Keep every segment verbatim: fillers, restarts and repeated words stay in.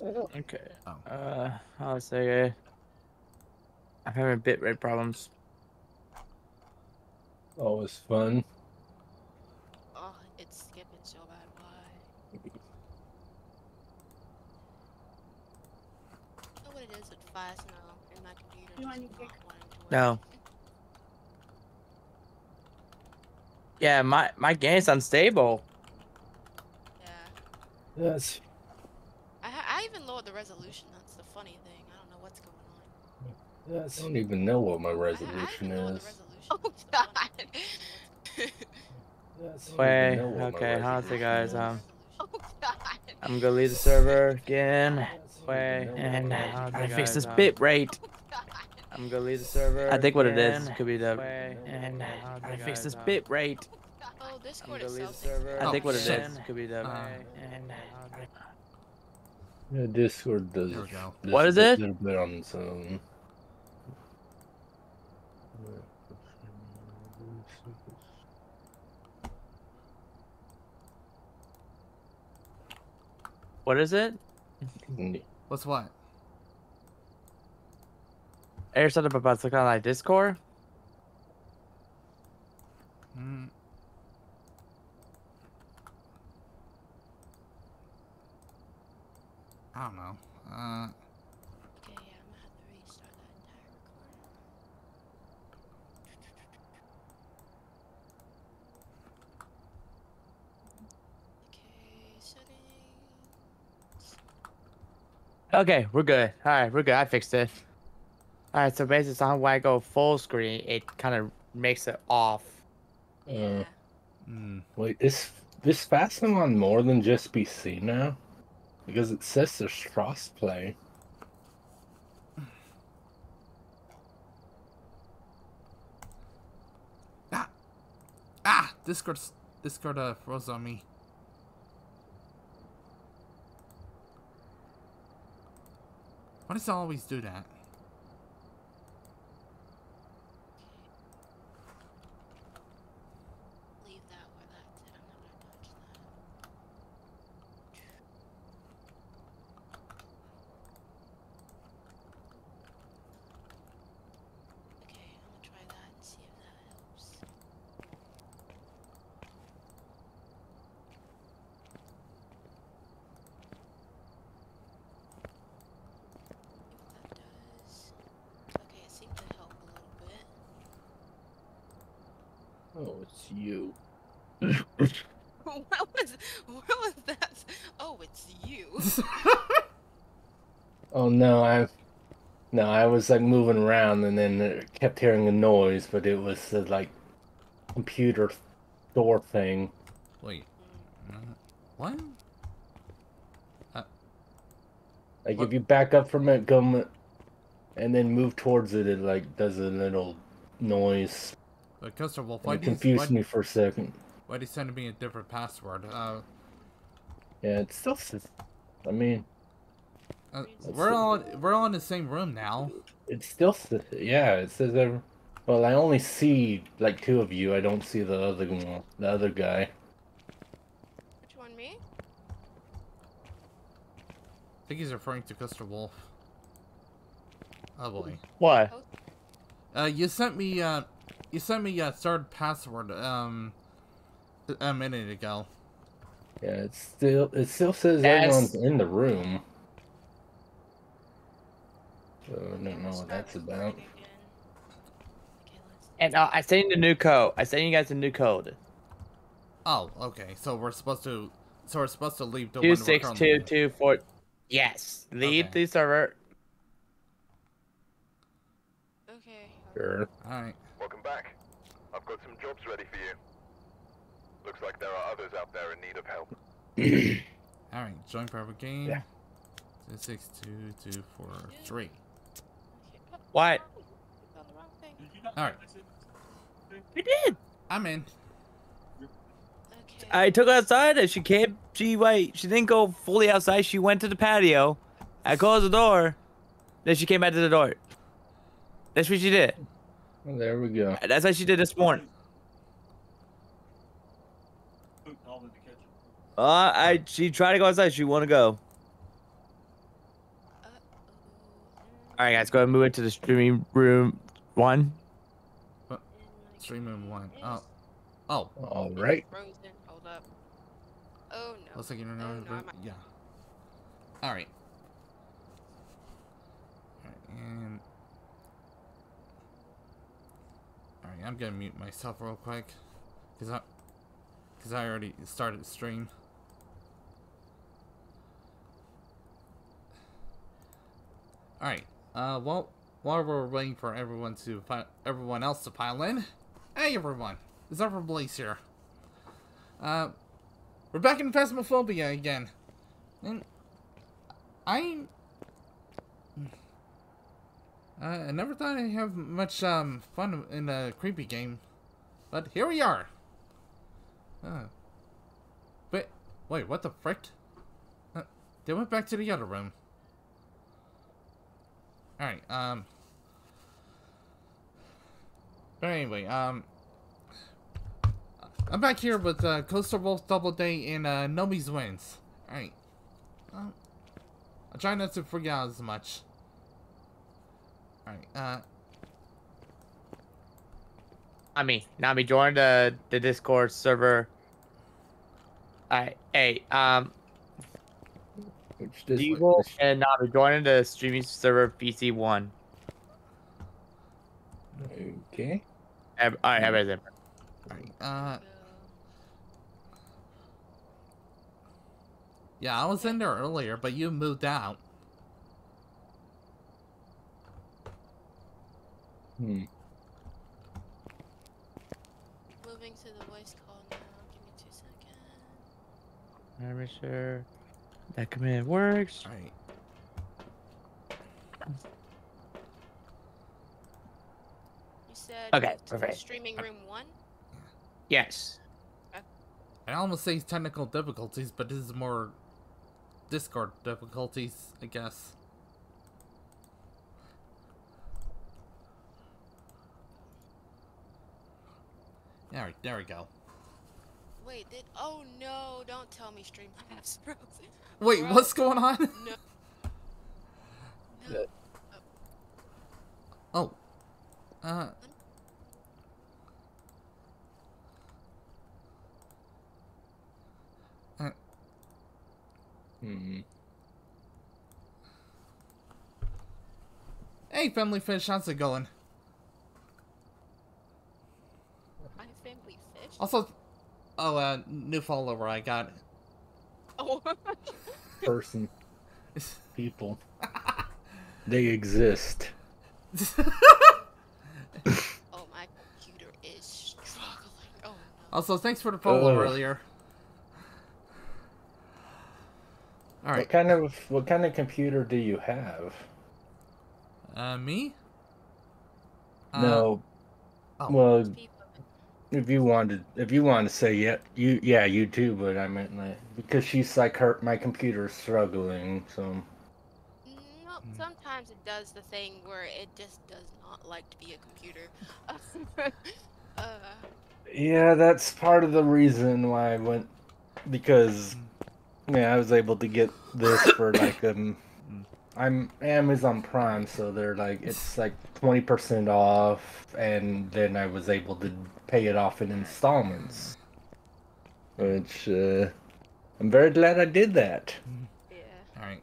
Okay. Oh. Uh, I'll say uh, I'm having bit rate problems. Always fun. Oh, it's skipping so bad. Why? I know what it is with Phasmo and my computer. You want to no. Yeah, my my game's unstable. Yeah. Yes. I, I even lowered the resolution. That's the funny thing. I don't know what's going on. Yes. I don't even know what my resolution I, I is. Resolution. Oh God. Yes. Wait. Okay. How's it, guys? Um. Oh God. I'm gonna leave the server again. Wait. And I gotta fix this bit rate. I'm gonna leave the server. I think what it is could be the. And I fix this bit rate. Oh, Discord itself. I think what it is could be the. And yeah, Discord does. There we go. What is it? Bit on its own. What is it? What's what? Air set up about something like Discord. Mm. I don't know. Uh... Okay, yeah, I'm gonna have to restart that entire recording. Okay, settings. Okay, we're good. All right, we're good. I fixed it. All right, so basically on when I go full screen, it kind of makes it off. Yeah. Uh, mm. Wait, is this Phasm on more than just P C now? Because it says there's crossplay. Ah, ah! Discord, Discord uh, froze on me. Why does it always do that? You. What was? What was that? Oh, it's you. Oh no, I. No, I was like moving around, and then it kept hearing a noise, but it was the like computer door thing. Wait, uh, what? Uh, like what? If you back up from it, go, and then move towards it, it like does a little noise. But Coaster Wolf, why it confused you, why, me for a second. Why do you send me a different password? Uh, yeah, it's still. I mean, uh, we're all we're all in the same room now. It's still. Yeah, it says. Every, well, I only see like two of you. I don't see the other one, the other guy. Which one, me? I think he's referring to Coaster Wolf. Oh boy. Why? Uh, you sent me. Uh, You sent me a third password um a minute ago. Yeah, it still it still says S everyone's in the room. So I don't know what that's about. And uh, I sent you a new code. I sent you guys a new code. Oh, okay. So we're supposed to so we're supposed to leave the two six two two four. Yes, leave okay. the server. Okay. Sure. All right. Welcome back. I've got some jobs ready for you. Looks like there are others out there in need of help. Alright, join private game. Yeah. Two, six, two, two, four, three. What? Alright. We did! I'm in. Okay. I took her outside and she came. She, wait, she didn't go fully outside. She went to the patio. I closed the door. Then she came back to the door. That's what she did. There we go. That's how she did this morning. Uh, I she tried to go outside. She wanted to go. All right, guys, go ahead and move into the streaming room one. What? Stream room one. Oh. Oh. All right. Frozen. Hold up. Oh no. Looks like you don't know. Oh, no, yeah. All right. All right, and all right, I'm gonna mute myself real quick, cause I, cause I already started the stream. All right. Uh, well, while we're waiting for everyone to everyone else to pile in, hey everyone, it's Zephyr Blaze here. Uh, we're back in Phasmophobia again, and I, uh, I never thought I'd have much um fun in a creepy game, but here we are. Uh, but wait, what the frick? Uh, they went back to the other room. Alright, um, but anyway, um, I'm back here with, uh, Coaster Wolf, Double Day, and, uh, Nomi Wins. Alright, um, I'll try not to freak out as much. Alright, uh. Nami, Nami, join the, the Discord server. Alright, hey, um. Deagle and Nami joining the streaming server P C one. Okay. All right, have everything. All right. Uh. Yeah, I was in there earlier, but you moved out. Hmm. Moving to the voice call now. Give me two seconds. I'm sure. That command works. All right. You said okay, perfect. Streaming room one? Yes. Okay. I almost say technical difficulties, but this is more Discord difficulties, I guess. All right, there we go. Wait, did oh no, don't tell me Streamlabs frozen. Wait, frozen. What's going on? No. No. Oh. Uh uh mm-hmm. Hey family fish, how's it going? I'm family fish. Also Oh, uh, new follower I got. Oh. Person. People. They exist. Oh, my computer is struggling. Oh. No. Also, thanks for the follow oh. earlier. All right. What kind of what kind of computer do you have? Uh, me? No. Uh, oh. Well. People. If you wanted, if you want to say yeah, you yeah you too, but I meant like because she's like her my computer's struggling, so. Nope, sometimes it does the thing where it just does not like to be a computer. uh. Yeah, that's part of the reason why I went, because yeah I was able to get this for like um I'm Amazon Prime, so they're like it's like twenty percent off, and then I was able to pay it off in installments, which uh, I'm very glad I did that. Yeah. All right.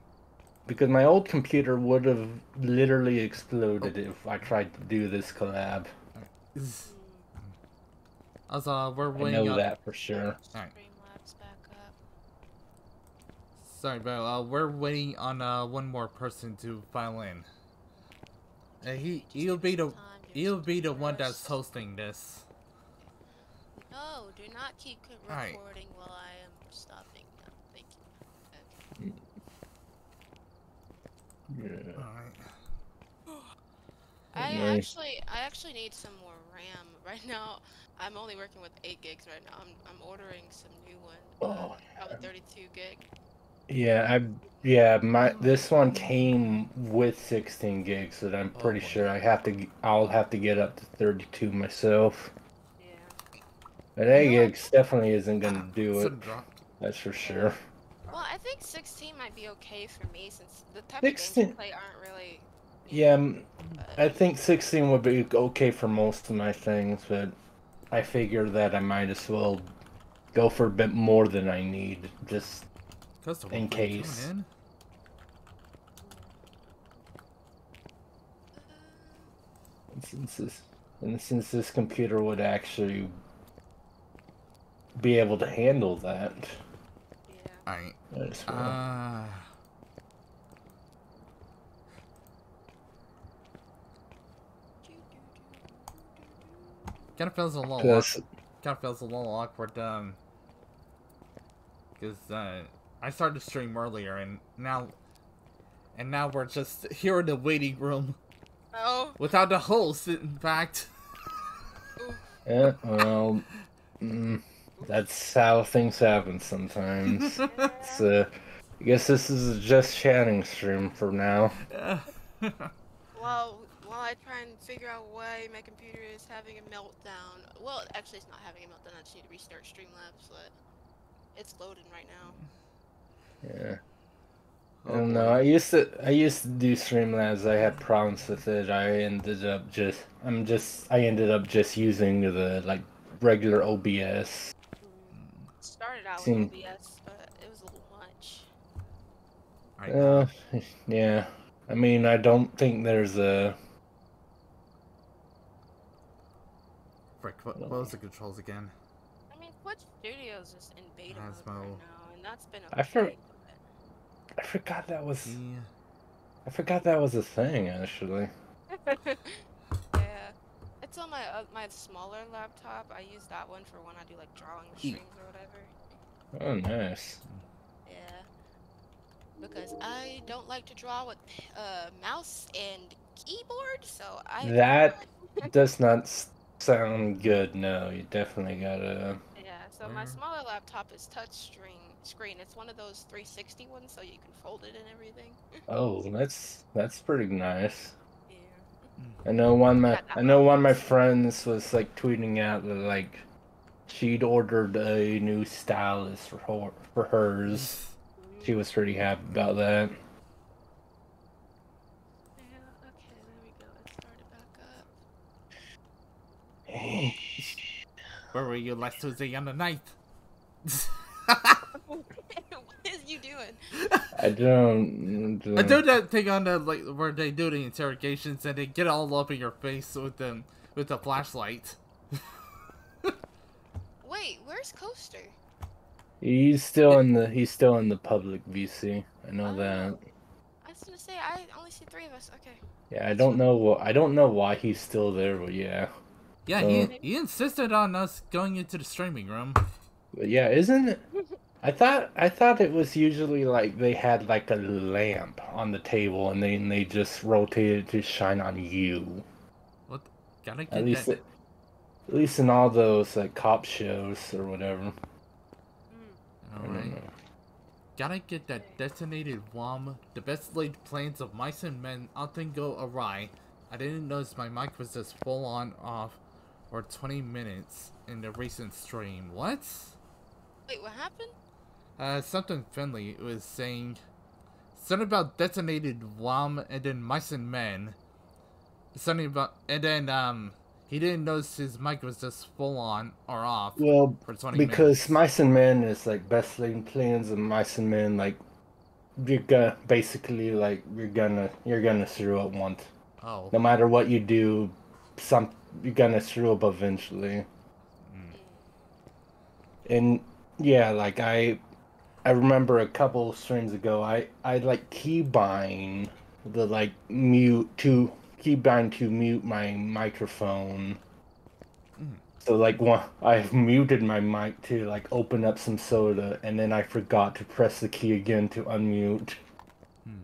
Because my old computer would have literally exploded oh. if I tried to do this collab. Also, uh, we're waiting I know up. that for sure. All right. Sorry, bro. Uh, we're waiting on uh, one more person to file in. Uh, he he'll be the he'll be the one that's hosting this. No, do not keep recording right. while I am stopping. No, thank you. Okay. Yeah. All right. I nice. actually I actually need some more RAM right now. I'm only working with eight gigs right now. I'm I'm ordering some new one. Oh, uh, probably thirty-two gig. Yeah, I yeah my this one came with sixteen gigs, that I'm pretty oh, sure I have to I'll have to get up to thirty-two myself. Yeah, but eight no, gigs definitely isn't gonna do it. That's for sure. Well, I think sixteen might be okay for me since the type sixteen. Of games I play aren't really Yeah, I think sixteen would be okay for most of my things, but I figure that I might as well go for a bit more than I need, just in case. Too, and since this, and since this computer would actually be able to handle that, yeah. I as well. Uh... Kind of feels a little awkward. Kind of feels a little awkward, um, because uh, I started to stream earlier, and now, and now we're just here in the waiting room, oh, without the host. In fact, yeah, well, mm, that's how things happen sometimes. It's, uh, I guess this is a just chatting stream for now. Yeah. Wow. While I try and figure out why my computer is having a meltdown. Well, actually it's not having a meltdown, I just need to restart Streamlabs, but it's loading right now. Yeah. I don't know, I used to I used to do Streamlabs, I had problems with it. I ended up just I'm just I ended up just using the like regular O B S. Started out Seemed... with O B S, but it was a little much. Alright. Uh, yeah. I mean, I don't think there's a Frick, what, what was the controls again? I mean, Twitch Studios is in beta mode right now, and that's been a I, for... I forgot that was... Yeah. I forgot that was a thing, actually. Yeah. It's on my uh, my smaller laptop. I use that one for when I do, like, drawing strings or whatever. Oh, nice. Yeah. Because I don't like to draw with uh, mouse and keyboard, so I... That does not... sound good. No, you definitely gotta. Yeah, so my smaller laptop is touchscreen. Screen. It's one of those three sixty ones, so you can fold it and everything. Oh, that's that's pretty nice. Yeah. I know one. My I know one of my friends was like tweeting out that like she'd ordered a new stylus for her, for hers. She was pretty happy about that. Where were you last Tuesday on the night? What is you doing? I don't, don't. I do that thing on the like where they do the interrogations and they get all up in your face with them with the flashlight. Wait, where's Coaster? He's still in the he's still in the public V C. I know oh, that. I was gonna say I only see three of us. Okay. Yeah, I don't know what I don't know why he's still there, but yeah. Yeah, so, he he insisted on us going into the streaming room. Yeah, isn't it? I thought I thought it was usually like they had like a lamp on the table and then they just rotated to shine on you. What? Gotta get at least that. It, at least in all those like cop shows or whatever. All right. Gotta get that detonated W O M. The best laid plans of mice and men often go awry. I didn't notice my mic was just full on off. Or twenty minutes in the recent stream. What? Wait, what happened? Uh, something friendly was saying something about detonated W O M and then mice and men. Something about and then um he didn't notice his mic was just full on or off. Well, for twenty because minutes. Mice and men is like best laid plans of mice and men. Like you're gonna basically like you're gonna you're gonna screw up once. Oh. No matter what you do, some. You're gonna screw up eventually. Mm. And yeah, like I I remember a couple streams ago I I like keybind the like mute to keybind to mute my microphone. Mm. So like one I muted my mic to like open up some soda and then I forgot to press the key again to unmute. Mm.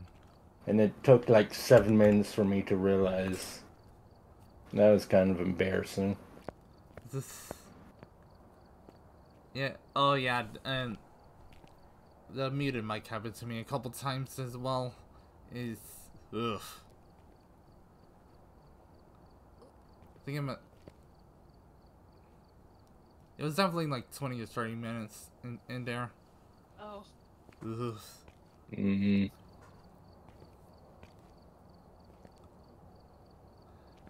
And it took like seven minutes for me to realize. That was kind of embarrassing. This... Yeah, oh yeah, and the muted mic happened to me a couple times as well. Is ugh. I think I'm a... It was definitely like twenty or thirty minutes in, in there. Oh. Ugh. Mm-hmm.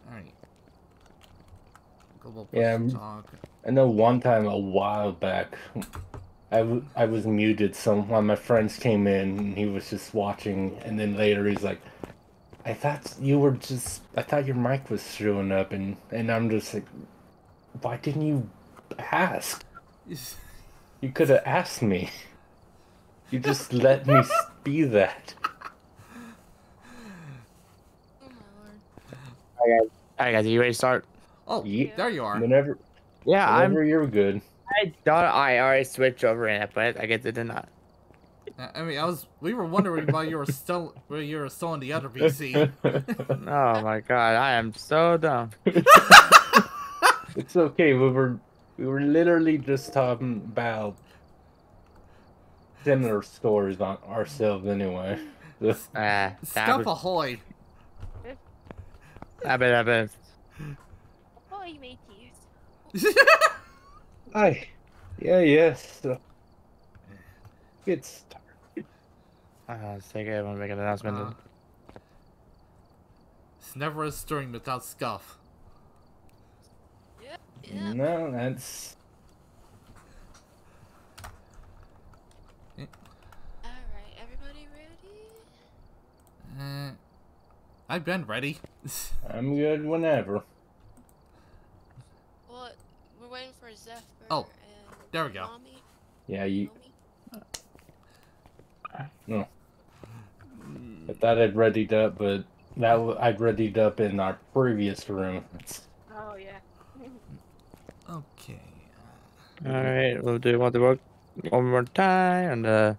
Alright. Global push yeah, talk. I know one time a while back, I, w I was muted, so one of my friends came in, and he was just watching, and then later he's like, I thought you were just, I thought your mic was screwing up, and, and I'm just like, why didn't you ask? You could have asked me. You just let me be that. Oh my lord. Alright guys, are you ready to start? Oh, yeah. There you are. Whenever, yeah, whenever I'm, you're good. I thought I already switched over in it, but I guess it did not. I mean, I was. We were wondering why you were still, why you were still on the other P C. Oh my god, I am so dumb. It's okay. We were, we were literally just talking about similar stories on ourselves anyway. uh, Stuff ahoy! I bet, I bet. Ahoy, mateys. Hi. Yeah. Yes. Uh, it's. Uh, so I want to make an announcement. Uh, it's never a string without scuff. Yep, yep. No, that's. Yeah. Alright, everybody ready? Uh, I've been ready. I'm good whenever. Well, we're waiting for Zephyr. Oh, and there we go. Mommy. Yeah, you. Mommy. No. I thought I'd readied up, but now I'd readied up in our previous room. Oh, yeah. Okay. Alright, we'll do one more, one more time on the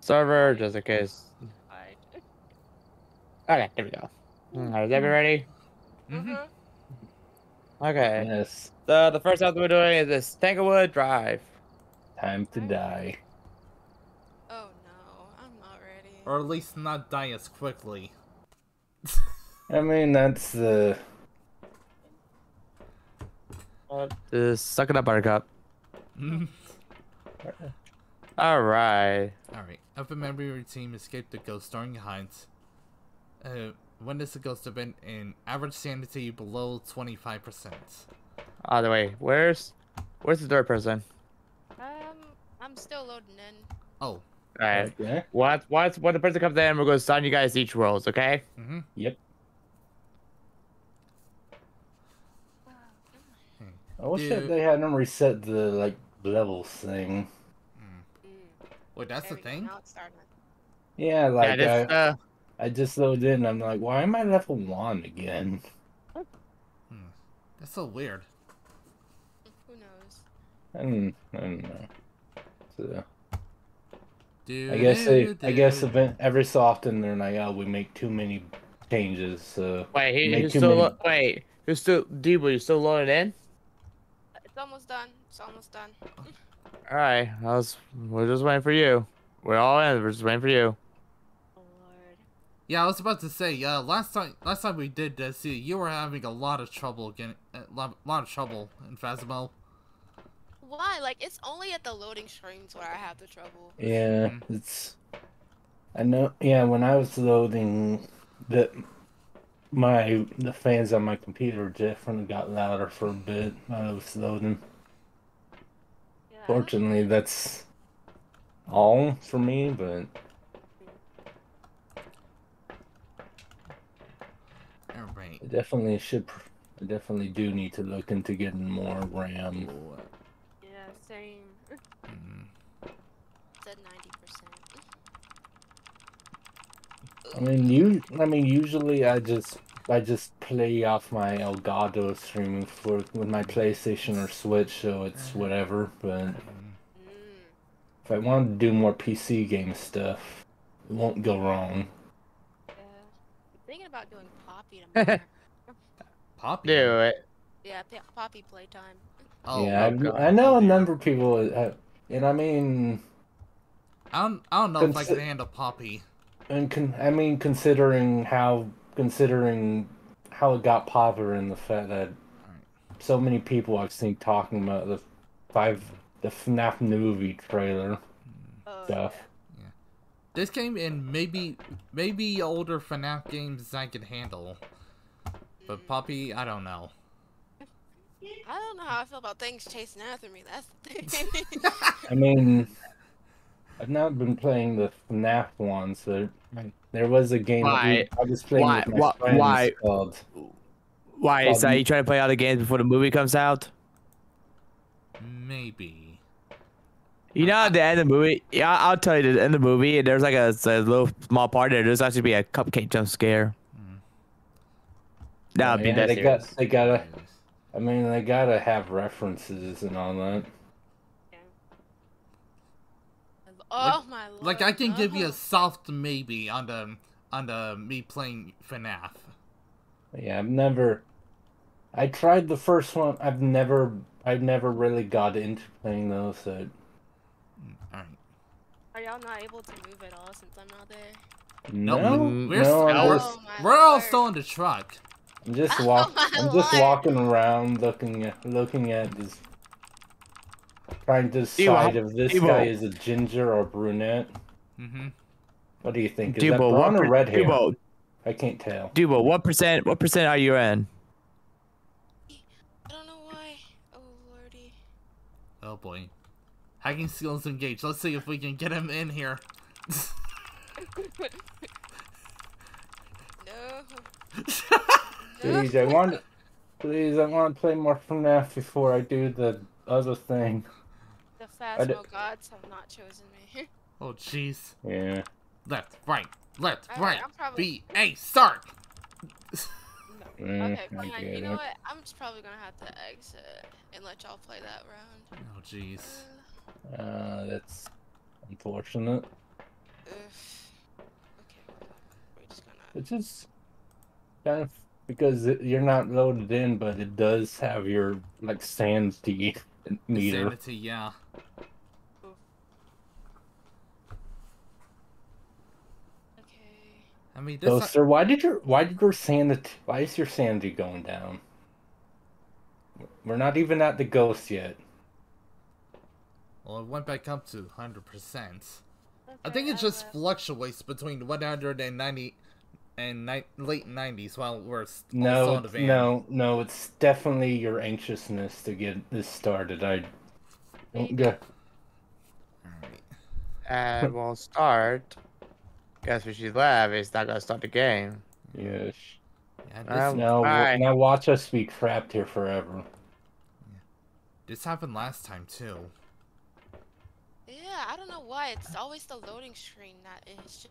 server, just in case. Okay, there we go. Alright, is everybody ready? Mm-hmm. Okay. Yes. So, the first house we're doing is this Tanglewood Drive. Time to die. Or at least not die as quickly. I mean, that's the... Uh... Uh, suck it up, buttercup. Alright. Alright. Up in memory, your team escaped the ghost during hunts. Uh, when does the ghost event in average sanity below twenty-five percent? Either way, where's... Where's the third person? Um, I'm still loading in. Oh. Alright, okay. Once, once, when the person comes in, we're going to assign you guys each roles, okay? Mm-hmm. Yep. I wish Dude. that they hadn't reset the, like, levels thing. Mm. Wait, that's there the thing? Yeah, like, yeah, this, I, uh... I just loaded in, I'm like, why am I level one again? Hmm. That's so weird. Who knows? I don't, I don't know. So... I guess they, I guess event, every so often they're like, oh, we make too many changes. So wait, he, who's still many... wait, who's still Debo? You still loaded in? It's almost done. It's almost done. All right, I was, we're just waiting for you. We're all in. We're just waiting for you. Oh, Lord. Yeah, I was about to say. Uh, last time, last time we did this, you were having a lot of trouble getting a lot, lot of trouble in Phasmo. Why? Like, it's only at the loading screens where I have the trouble. Yeah, it's... I know... Yeah, when I was loading, the... My... The fans on my computer definitely got louder for a bit while I was loading. Yeah. Fortunately, that's... all for me, but... Alright. I definitely should... I definitely do need to look into getting more RAM. Same. Mm. It's at ninety percent. I mean, you. I mean, usually I just, I just play off my Elgato streaming for with my PlayStation or Switch, so it's whatever. But mm. if I wanted to do more P C game stuff, it won't go wrong. Yeah. I'm thinking about doing Poppy tomorrow. Poppy. Do it. Yeah, Poppy Playtime. Oh, yeah, no, I, I know a number of people, have, and I mean, I don't, I don't know if I can handle Poppy. And con I mean, considering how, considering how it got popular, and the fact that so many people I've seen talking about the five, the FNAF movie trailer oh, stuff. Yeah. This game and maybe, maybe older FNAF games I can handle. But Poppy, I don't know. I don't know how I feel about things chasing after me. That's the thing. I mean, I've not been playing the FNAF one, so there was a game why? That we, I was playing why? with my why? friends why? called... Why? Is that you trying to play other games before the movie comes out? Maybe. You know, at the end of the movie, yeah, I'll tell you, at the end of the movie, there's like a, a little small part there. There's actually be a cupcake jump scare. Mm. That would yeah, be that they got, they gotta. I mean, they gotta have references and all that. Oh like, my lord! Like I can oh. give you a soft maybe on the on the me playing FNAF. Yeah, I've never. I tried the first one. I've never. I've never really got into playing those. So. Alright. Are y'all not able to move at all since I'm out there? No, no we're no, still, we're, oh we're all still in the truck. I'm just walking. Oh I'm just lord. walking around, looking at looking at this. Trying to decide Debo, if this Debo. guy is a ginger or brunette. Mm-hmm. What do you think? Is Debo, that brown or red hair? Debo, I can't tell. Debo, what percent? What percent are you in? I don't know why. Oh lordy. Oh boy. Hacking skills engaged. Let's see if we can get him in here. No. Please, I want. Please, I want to play more FNAF before I do the other thing. The Phasmo gods have not chosen me. Oh jeez. Yeah. Left, right, left, right. right. Probably... Be a Sark. No. Mm, okay, fine. You know it. what? I'm just probably gonna have to exit and let y'all play that round. Oh jeez. Uh, uh, that's unfortunate. Oof. Okay. We're just gonna. It's just kind of because it, you're not loaded in, but it does have your like sanity. Neither. Sanity, yeah. Okay. I mean, this so, I... sir, why did your why did your sanity why is your sanity going down? We're not even at the ghost yet. Well, it went back up to hundred percent. I think it just fluctuates between one hundred and ninety and ni late nineties while we're no, still in the van. No, no, it's definitely your anxiousness to get this started. I don't go. And we'll start. Guess what she's left. It's not going to start the game. Yes. Yeah, this... um, no, right. Now watch us be trapped here forever. Yeah. This happened last time, too. Yeah, I don't know why. It's always the loading screen that is...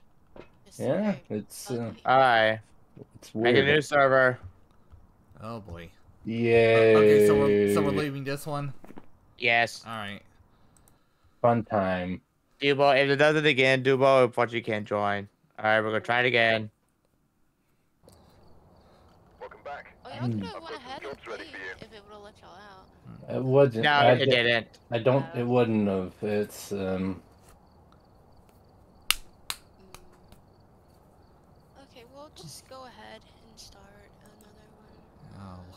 Yeah, it's uh, alright. It's weird. Make a new server. Oh boy. Yeah. Uh, okay, so we're so we're leaving this one. Yes. Alright. Fun time. Dubo, if it does it again, Dubo, unfortunately you can't join. Alright, we're gonna try it again. Welcome back. Oh, y'all could have went ahead and played if it would have let y'all out. It wasn't. No, I it didn't. didn't. I don't. It wouldn't have. It's um. Just go ahead and start another one. Oh.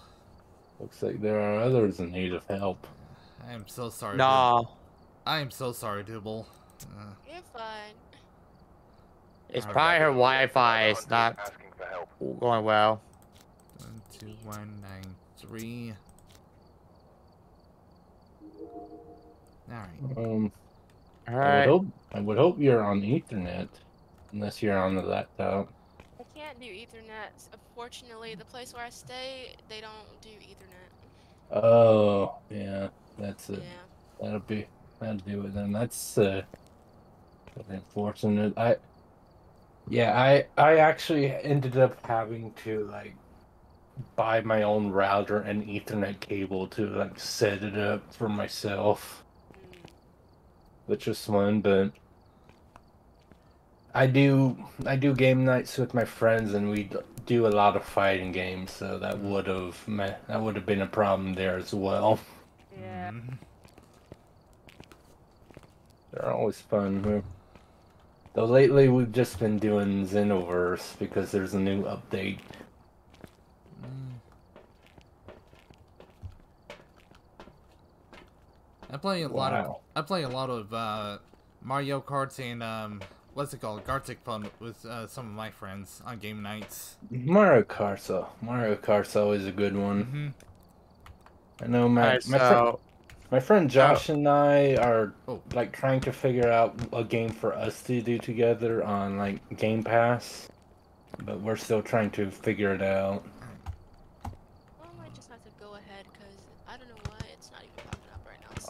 Looks like there are others in need of help. I am so sorry. Nah. Dude. I am so sorry, Dibble. Uh. You're fine. It's All probably right. her Wi-Fi. It's not asking for help. going well. One, two, one, nine, three. Alright. Um, All right. I would hope, I would hope you're on Ethernet. Unless you're on the laptop. Can't do Ethernet. Unfortunately, the place where I stay, they don't do Ethernet. Oh, yeah, that's it. Yeah. That'll be that'll do it. Then that's uh, unfortunate. I, yeah, I I actually ended up having to like buy my own router and Ethernet cable to like set it up for myself, mm. which was fun, but. I do I do game nights with my friends, and we do a lot of fighting games, so that would have that would have been a problem there as well. Yeah. They're always fun. Though lately we've just been doing Xenoverse because there's a new update. I play a wow. lot of I play a lot of uh, Mario Karts and um. what's it called, Gartic Phone with uh, some of my friends on game nights. Mario Kart, though. Mario Kart's always a good one. Mm-hmm. I know my right, my, so... fr my friend Josh oh. and I are oh. like trying to figure out a game for us to do together on like Game Pass, but we're still trying to figure it out.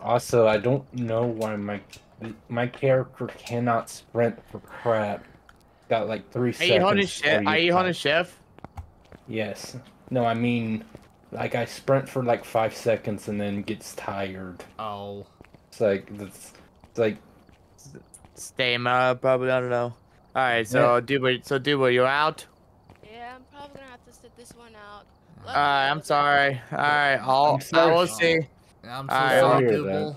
Also, I don't know why my my character cannot sprint for crap. Got like three seconds. Are you on a chef? Are you on a chef? Yes. No, I mean, like I sprint for like five seconds and then gets tired. Oh. It's like it's, it's like. Same, uh, probably. I don't know. All right, so yeah. Duber, so Duber, you're out. Yeah, I'm probably gonna have to sit this one out. All right, I'm sorry. All right, I'll I will see. I'm so right, sorry, Duble. All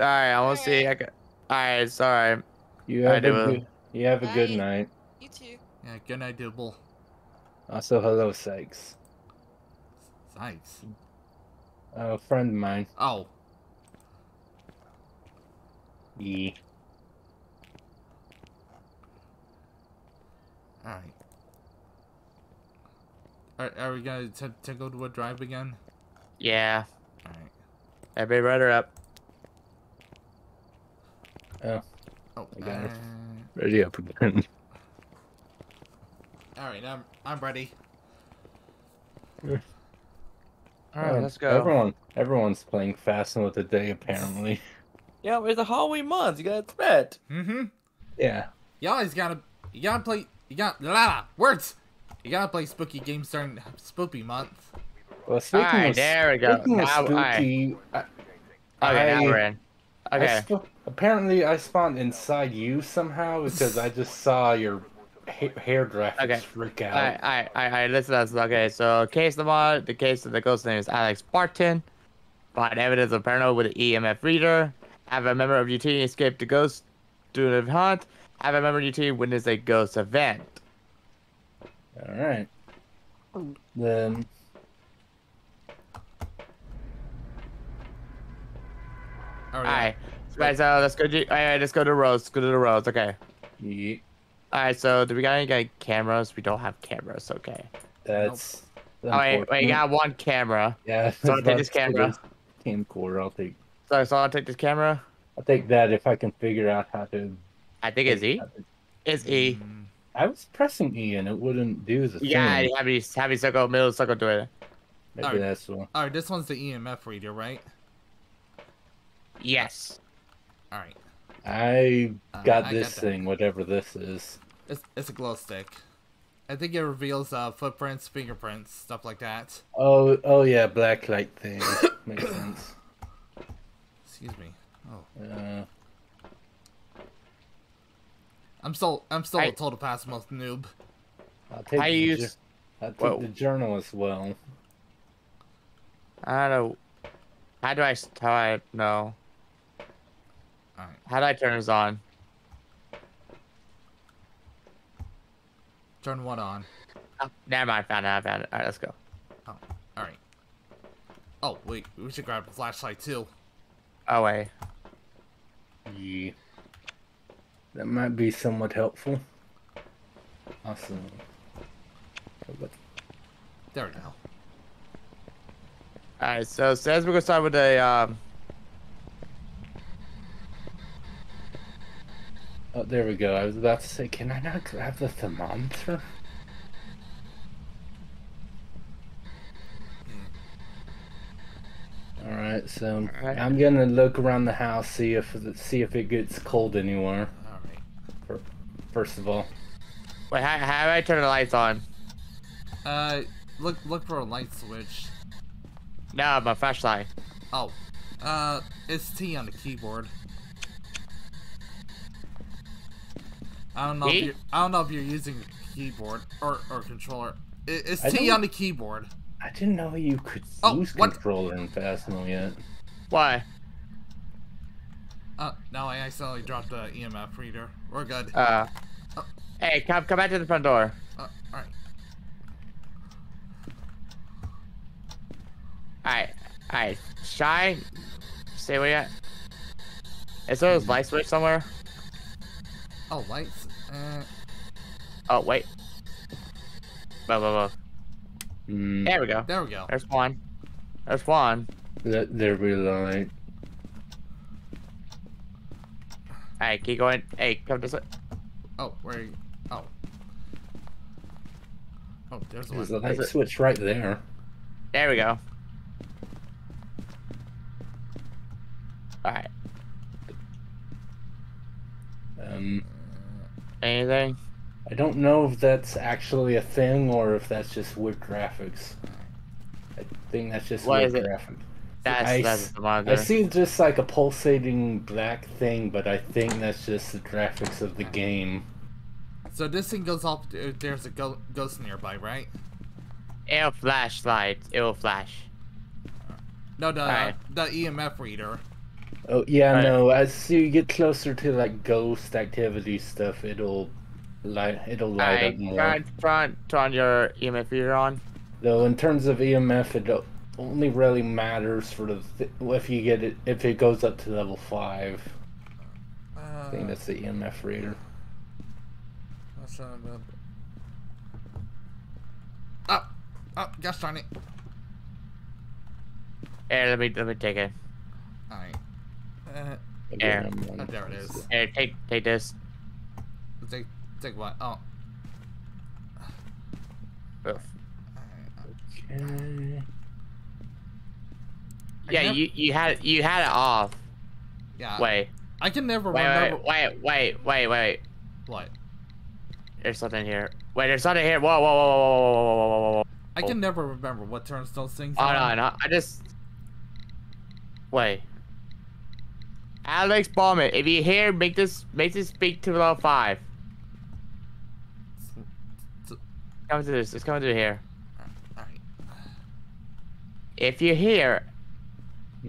right, I want to see. I got... All right, it's all right. You have, all right, a, good, you have a good night. You too. Yeah, good night, Duble. Also, hello, Sykes. Sykes? Oh, a friend of mine. Oh. Yeah. All right. Are, are we going to Tanglewood Drive again? Yeah. All right. Everybody right her up. Oh. Oh, I got uh... ready up again. Alright, I'm I'm ready. Alright, oh, let's go. Everyone everyone's playing Fast and with the Day apparently. Yeah, it's a Halloween month, you gotta threat. Mm-hmm. Yeah. You always gotta you gotta play you got la words! You gotta play spooky games during spooky month. Well, speaking all right, of, there we go. Now, spooky, all right. I, okay, I, now we're in. Okay. I apparently, I spawned inside you somehow because I just saw your ha hair graphics okay. freak out. All right, all right, all right, all right, listen to us. Okay, so case of the mod, the case of the ghost name is Alex Barton. Find evidence of paranoia with an E M F reader. Have a member of your team escape the ghost during a hunt. Have a member of your team witness a ghost event. All right. Then... Oh, yeah. All right, right. So let's go. To, all right, let's go to Rose. Let's go to the Rose. Okay. Yeah. All right. So do we got any like, cameras? We don't have cameras. Okay. That's. Nope. Oh wait, wait. You got one camera. Yeah. So I'll take this camera. Camcorder. I'll take. So, so I'll take this camera. I'll take that if I can figure out how to. I think it's E. It's E. I was pressing E and it wouldn't do the yeah, thing. Yeah. Happy, happy circle, middle circle, do it. Maybe all right. That's one. All right. This one's the E M F reader, right? Yes. All right. I got uh, I this got thing, whatever this is. It's, it's a glow stick. I think it reveals uh, footprints, fingerprints, stuff like that. Oh, oh yeah, black light thing. Makes sense. Excuse me. Oh. Uh, I'm still, I'm still I, a total Phasmophobia noob. I'll take, I the, use... I'll take well, the journal as well. I don't know. How do I? How I no. Right. How do I turn this on? Turn what on? Oh, never mind. I found it. I found it. All right, let's go. Oh, all right. Oh wait, we should grab a flashlight too. Oh wait. Yeah. That might be somewhat helpful. Awesome. There we go. Alright, so it says we're gonna start with a um oh, there we go. I was about to say, can I not grab the thermometer? Alright, so All right. I'm gonna look around the house, see if see if it gets cold anywhere. Alright. First of all. Wait, how how do I turn the lights on? Uh look look for a light switch. No, my flashlight. Oh. Uh, it's T on the keyboard. I don't know e? if you're, I don't know if you're using keyboard or, or controller. It, it's I T on the keyboard. I didn't know you could oh, use what? controller in Phasmo yet. Why? Uh, no, I accidentally dropped the E M F reader. We're good. Uh, oh. Hey, come, come back to the front door. Uh, alright. Alright, alright, Shy, stay where you at. Is there a light switch somewhere? Oh, wait. Uh... Oh, wait. Blah, blah, blah. Mm. There we go. There we go. There's one. There's one. That they're really alright. Hey, keep going. Hey, come this way. Oh, where are you? Oh. Oh, there's one. There's a light switch right there. There we go. Alright. Um. Anything? I don't know if that's actually a thing or if that's just weird graphics. I think that's just what weird graphics. That's, I, that's the monitor. I see just like a pulsating black thing, but I think that's just the graphics of the game. So this thing goes off. There's a ghost nearby, right? It'll flashlight. It'll flash. No, the right. the E M F reader. Oh yeah, right. no. As you get closer to like ghost activity stuff, it'll light. It'll light right, up more. Try, try, turn your E M F reader on. Though in terms of E M F, it only really matters for the th if you get it if it goes up to level five. Uh, I think that's the E M F reader. That's not bad. Oh, oh, gosh darn it! Hey, let me let me take it. All right. Uh, Air. Oh, there it is. Air, take take this. Take take what? Oh. Ugh. Okay. Yeah, never... you you had you had it off. Yeah. Wait. I can never wait, remember. Wait, wait, wait, wait, wait. What? There's something here. Wait, there's something here. Whoa, whoa, whoa, whoa, whoa, whoa, whoa, whoa. I can never remember what turns those things on. Oh, no, no, I just. Wait. Alex Bowman, if you hear, make this make this speak to level five. Come to this. It's coming to here. If you hear,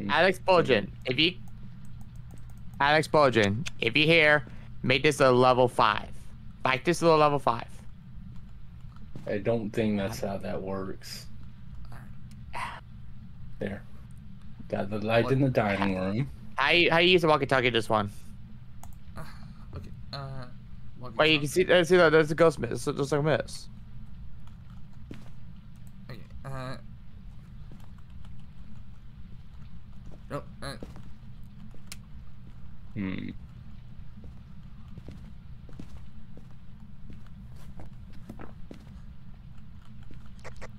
Alex Bulgin, if you, Alex Bulgin, if you hear, make this a level five. Make this a level five. I don't think that's how that works. There. Got the light what? in the dining room. How you, how you use the walkie-talkie this one? Uh, okay. Uh. Walkie Wait, you can see. Uh, see that there's a ghost miss. There's like a miss. Okay. Uh. Nope. Oh, right. Hmm.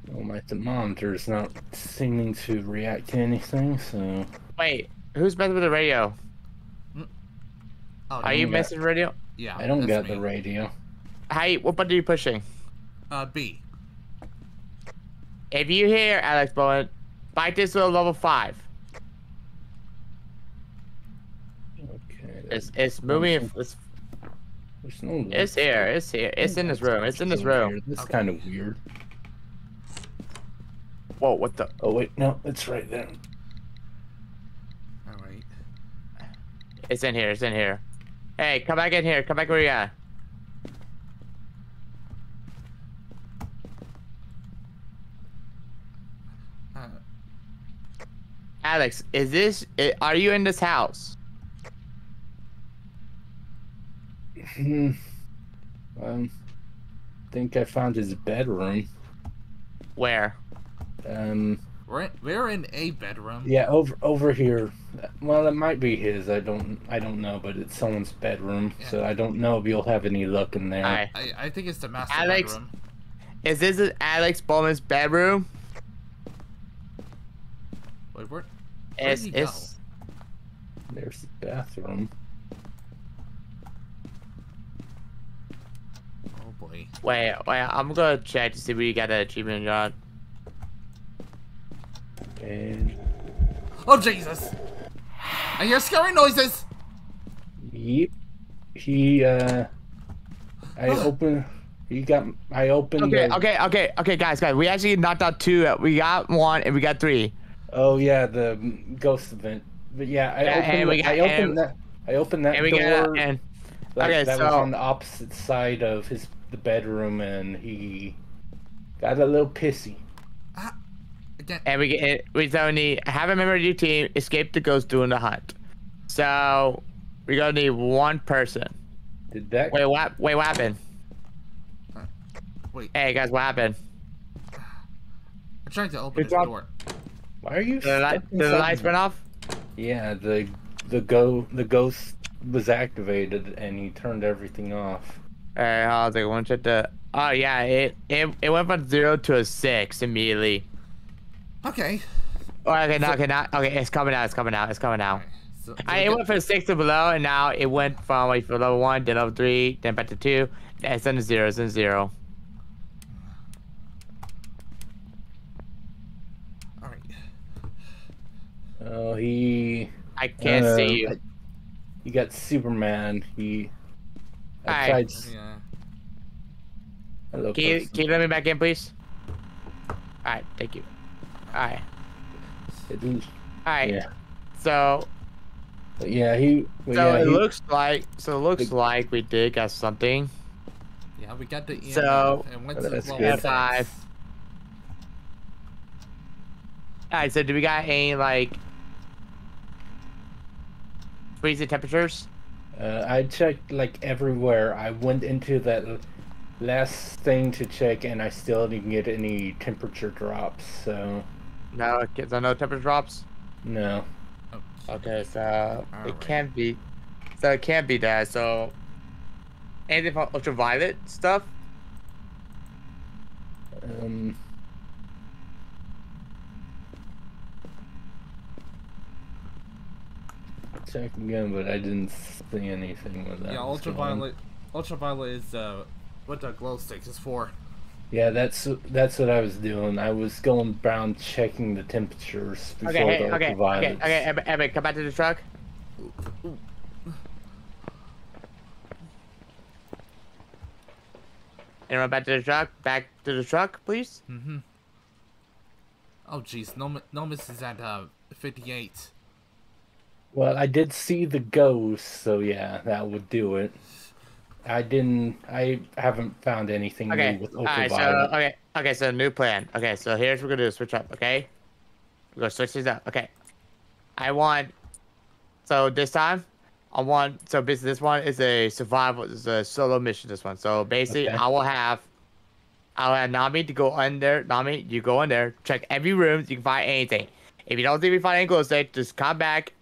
Well, my thermometer's not seeming to react to anything, so. Wait, who's messing with the radio? Oh, Are you messing with the radio? Yeah. I don't got me. the radio. Hey, what button are you pushing? Uh, B. If you hear Alex Bowen, bite this to level five. It's it's moving. It's There's no it's here. It's here. It's in this room. It's in this room. This is kind of weird. Whoa! What the? Oh wait, no, it's right there. All right. It's in here. It's in here. Hey, come back in here. Come back where you at. Uh. Alex, is this? Are you in this house? Hmm. Um, think I found his bedroom. Where? Um. We're in, we're in a bedroom. Yeah, over over here. Well, it might be his. I don't I don't know, but it's someone's bedroom, yeah. So I don't know if you'll have any luck in there. I I, I think it's the master Alex, bedroom. Is this Alex Bowman's bedroom? Wait, where? Where it's, did he it's, go? There's the bathroom. Wait, wait, I'm gonna check to see where you got that achievement, John. And... Oh, Jesus! I hear scary noises! Yep. He, uh... I opened... He got... I opened... Okay, the... okay, okay, okay, guys, guys. We actually knocked out two. We got one and we got three. Oh, yeah, the ghost event. But yeah, I yeah, opened... We got, I opened and... that... I opened that and we door... Got, and... Like, okay, that so... was on the opposite side of his... the bedroom, and he got a little pissy. Uh, and we get we don't need have a member of your team escape the ghost during the hunt. So we're gonna need one person. Did that? Wait, what? Wait, what happened? Huh. Wait. Hey guys, what happened? I'm trying to open it's this up. door. Why are you? The, light, the lights went off. Yeah, the the go the ghost was activated and he turned everything off. All right, hold on. I want to check the. Oh yeah, it it it went from zero to a six immediately. Okay. Oh, okay, no, okay, no, okay. It's coming out. It's coming out. It's coming out. So, so I, it went from six to below, and now it went from like from level one, then level three, then back to two, and it's under zero, it's under zero. All right. Oh, he. I can't uh, see you. You got Superman. He. I All tried. Right. Yeah. Hello, can you, can you let me back in, please? All right, thank you. All right. All right. Yeah. So. Yeah, he. Well, so yeah, it he, looks like. So it looks the, like we did got something. Yeah, we got the. E M F so. And went oh, to level five. All right. So do we got any like freezing temperatures? Uh, I checked like everywhere. I went into that last thing to check, and I still didn't get any temperature drops. So. No, kids, I know temperature drops. No. Okay, so All it right. can't be. So it can't be that. So anything from ultraviolet stuff? Um. Check again, but I didn't see anything with that. Yeah, ultraviolet. Ultraviolet is uh, what the glow sticks is for. Yeah, that's that's what I was doing. I was going around checking the temperatures before okay, hey, the okay, okay, okay, Evan, Evan, come back to the truck. Anyone back to the truck? Back to the truck, please. Mm-hmm. Oh, jeez. Nom Nomis is at uh, fifty-eight. Well, I did see the ghost, so yeah, that would do it. I didn't. I haven't found anything okay. new with ultraviolet. All right, so, okay. Okay. So new plan. Okay. So here's what we're gonna do. Switch up. Okay. We're gonna switch these up. Okay. I want. So this time, I want. So basically, this one is a survival. Is a solo mission. This one. So basically, okay. I will have. I'll have Nami to go in there. Nami, you go in there. Check every room. So you can find anything. If you don't think we find any glow stick, just come back.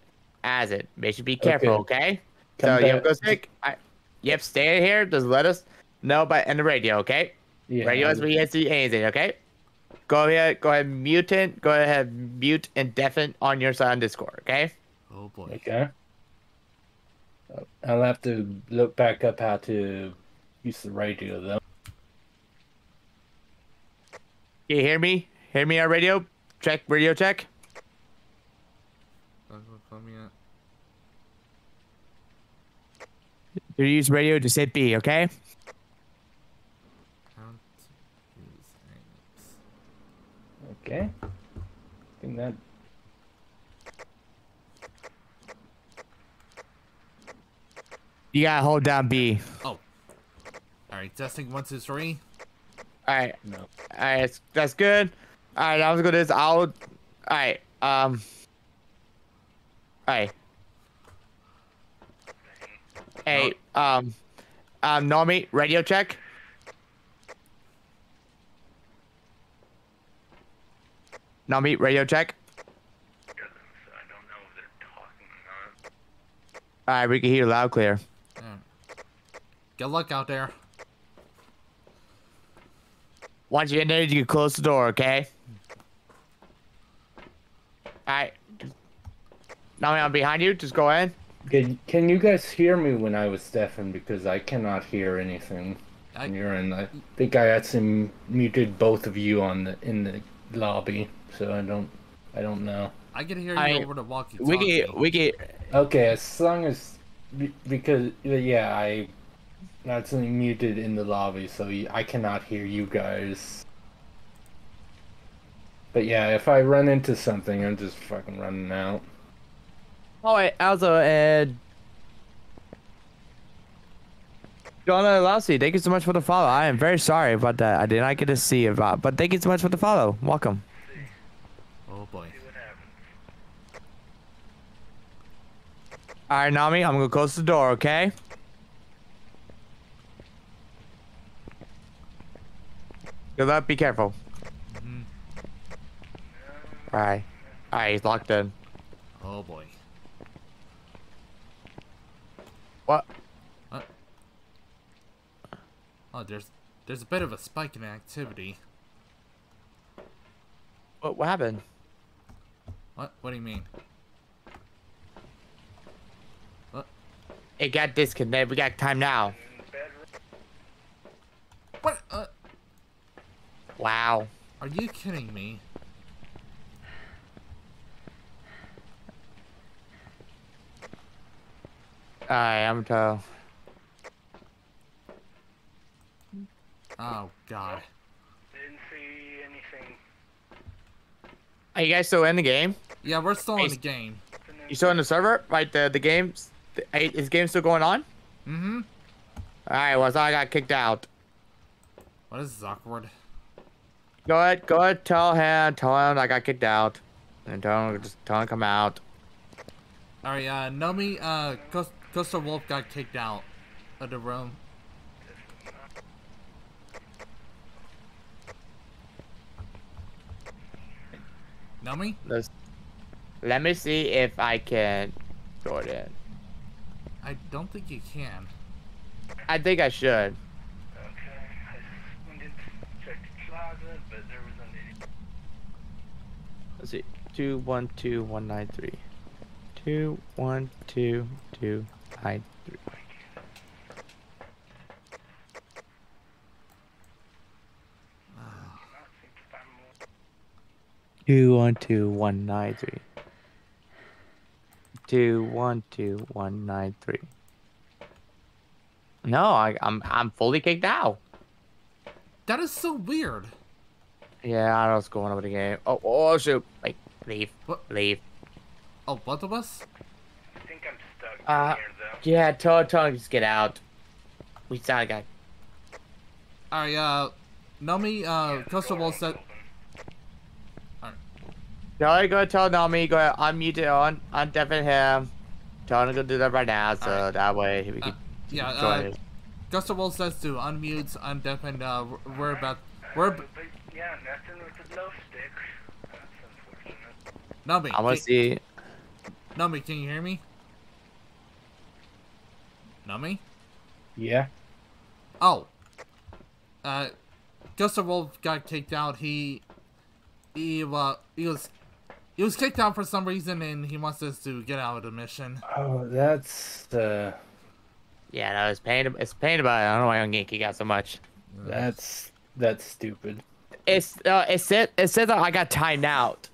As it. Make sure you be careful. Okay. okay? So you have glow stick. I, Yep, stay in here. Just let us know by and the radio, okay? Yeah, radio is where you see anything, okay? Go ahead, go ahead, mutant. Go ahead, mute and deafen on your side on Discord, okay? Oh boy. Okay. I'll have to look back up how to use the radio though. You hear me? Hear me on radio? Check radio check. That's what's coming up. You use radio, just hit B, okay? Okay. I think that. You gotta hold down B. Oh. Alright, testing one, two, three. Alright. No. Alright, that's good. Alright, I was gonna do this. I'll. Alright, um. Alright. Hey, um, um, Nomi, radio check. Nomi, radio check. I don't know if they're talking or not. All right, we can hear you loud clear. Mm. Good luck out there. Once you're in there, you can close the door, okay? All right. Nomi, I'm behind you. Just go in. Can, can you guys hear me when I was deafened? Because I cannot hear anything when you're in. I think I had some muted both of you on the in the lobby, so I don't I don't know. I can hear you I, over the walkie talkie. We can we can. Okay, as long as because yeah, I not something muted in the lobby, so I cannot hear you guys. But yeah, if I run into something, I'm just fucking running out. Oh, wait, also, uh, Donna Lousy, thank you so much for the follow. I am very sorry about that. I did not get to see you about, but thank you so much for the follow. Welcome. Oh boy. All right, Nami, I'm gonna close the door, okay? Good luck. Be careful. Mm. All right. All right. He's locked in. Oh boy. What? What? Oh, there's there's a bit of a spike in activity. What? What happened? What? What do you mean? What? It got disconnected. We got time now. What? Uh, wow. Are you kidding me? I am too. Oh god. Didn't see anything. Are you guys still in the game? Yeah, we're still hey, in the game. You still in the server? Right, the the game's hey, is game still going on? Mm-hmm. Alright, well so I got kicked out. What is this awkward? Go ahead, go ahead, tell him, tell him I got kicked out. And tell him just tell him come out. Alright, uh Nomi uh Coast Coaster Wolf got kicked out of the room. Nomi? Let's, let me see if I can sort it. I don't think you can. I think I should. Okay, I went in to check the closet, but there was no. Let's see. Two one two one nine three. Two one two two. I three. Uh, two one two one nine three. Two one two one nine three. No, I, I'm I'm fully kicked out. That is so weird. Yeah, I don't know what's going on with the game. Oh, oh shoot! Like leave, what? leave. Oh, both of us? I think I'm stuck uh, in here. Yeah, tell him just get out. We saw a guy. Alright, uh, Nomi, uh, yeah, Coaster Wolf said. Alright. No, go tell Nomi, go ahead, unmute it, on, undeafen him. Tell him to go do that right now, so right. that way we can. Uh, yeah, uh, Coaster Wolf says to unmute, undeafen, uh, we're right. about. We're. Right. Yeah, nothing with the glow stick. That's unfortunate. Nomi. I wanna see. Nomi, can you hear me? Nomi? Yeah. Oh. Uh, Coaster Wolf got kicked out. He, he, uh, he was, he was kicked out for some reason, and he wants us to get out of the mission. Oh, that's the. Yeah, no, it's pain. It's pain about it. I don't know why I'm getting kicked out so much. That's that's stupid. It's uh, it said it said that I got timed out.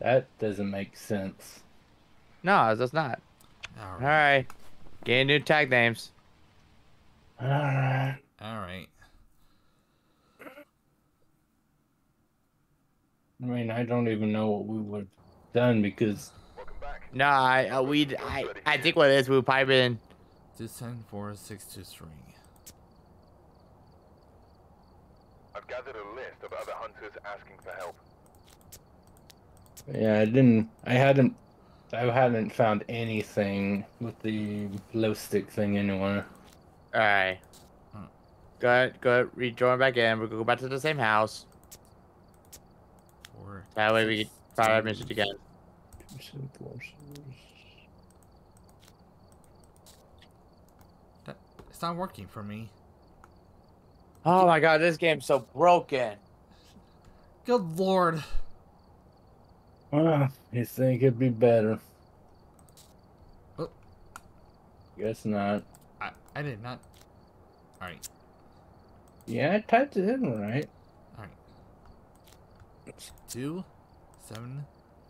That doesn't make sense. No, that's not. All right. All right. Get new tag names. All right. All right. I mean, I don't even know what we would have done because. Welcome back. No, I uh, we I I think what it is we've probably been. two seven four six two three. I've gathered a list of other hunters asking for help. Yeah, I didn't. I hadn't. I haven't found anything with the glow stick thing anywhere. Alright. Huh. Go ahead, go ahead, rejoin back in. We're gonna go back to the same house. Four, that way we can try our mission again. That, it's not working for me. Oh my god, this game's so broken. Good lord. Well, you think it'd be better? Oh. Guess not. I, I did not. Alright. Yeah, I typed it in right. Alright. Two, seven,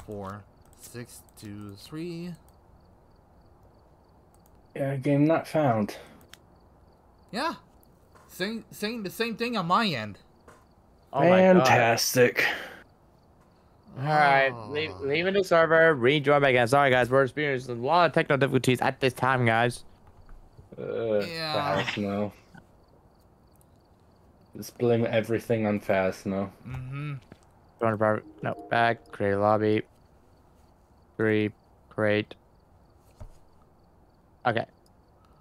four, six, two, three. Yeah, game not found. Yeah. Same, same, the same thing on my end. Oh Fantastic. My God. All right, oh. leave, leaving the server, rejoin back again. Sorry, guys, we're experiencing a lot of technical difficulties at this time, guys. Uh, yeah. Phasmo. Just blame everything on Phasmo. Mm-hmm. No, back, create a lobby. Three, create. Okay.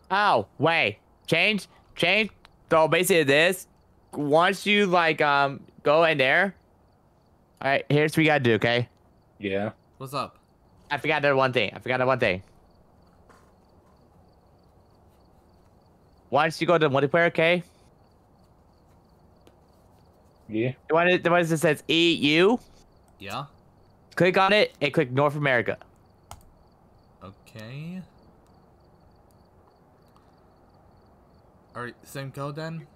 Oh, wait. Change, change. So basically this, once you like um go in there. All right, here's what we gotta do. Okay. Yeah. What's up? I forgot that one thing. I forgot that one thing. Once you go to multiplayer, okay? Yeah. The one, the one that says E U. Yeah. Click on it and click North America. Okay. All right, same code then.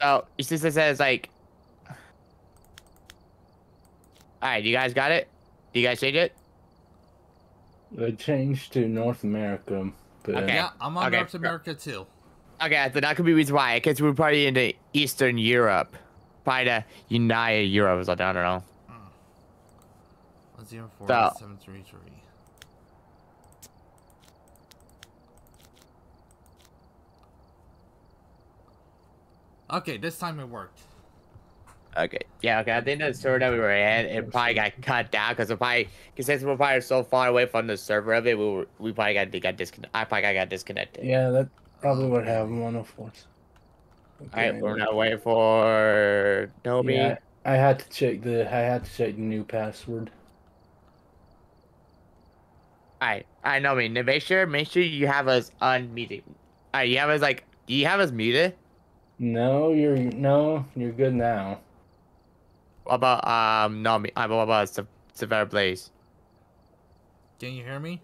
Oh, it's just it says like. All right, you guys got it. You guys change it. It changed to North America. But... Okay. Yeah, I'm on okay. North America too. Okay, so that could be the reason why, because we're probably in the Eastern Europe, probably the United Europe or something. I don't know. Mm. zero four so. seven three three. Okay, this time it worked. Okay, yeah, okay. I think the server that we were in, it probably got cut down because it probably, because since we're probably so far away from the server of it, we were, we probably got got disconnected. I probably got disconnected. Yeah, that probably would have one of course. Okay, all right, we're now waiting for Nomi. Yeah, I had to check the I had to check the new password. All right, all right, Nomi, make sure make sure you have us unmuted. All right, you have us like, do you have us muted? No, you're no, you're good now. What about um Nomi? What about Zephyr Blaze? Can you hear me?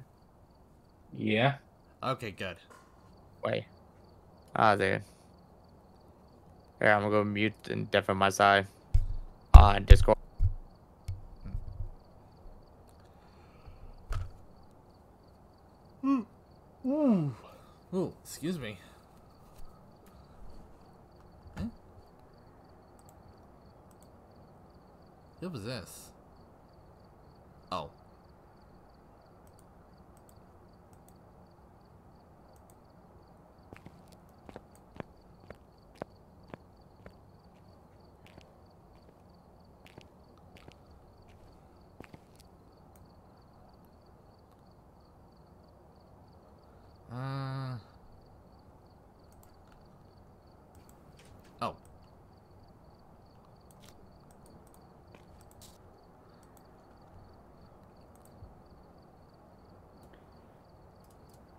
Yeah. Okay, good. Wait. Oh, there. Here, I'm gonna go mute and deaf on my side on uh, Discord. Hmm. Ooh. Ooh, excuse me. What was this? Oh. Uh. Oh.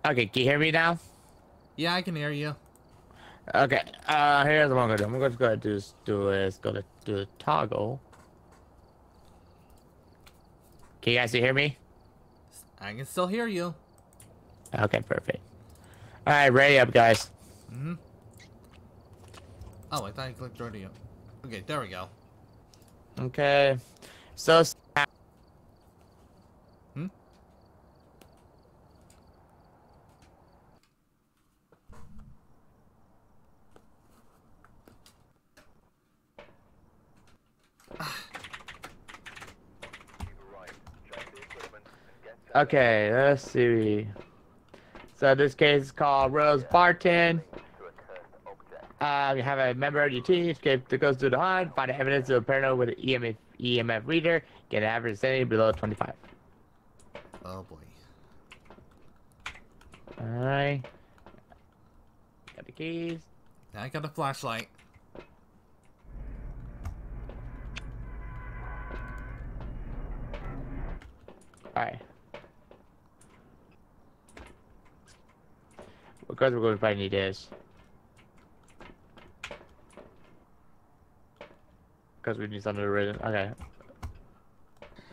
Okay, can you hear me now? Yeah, I can hear you. Okay, uh, here's what I'm gonna do. I'm gonna go ahead and do, do is go to do the toggle. Can you guys still hear me? I can still hear you. Okay, perfect. All right, ready up, guys. Mm-hmm. Oh, I thought I clicked ready up. Okay, there we go. Okay, so. Okay, let's see. So this case is called Rose Barton. Uh, you have a member of your team escape that goes through the hunt, find evidence of a paranoid with an E M F, E M F reader, get an average sanity below twenty-five. Oh boy. Alright. Got the keys. Now I got a flashlight. Alright. Because we're going to probably need this. Because we need something to read. Okay.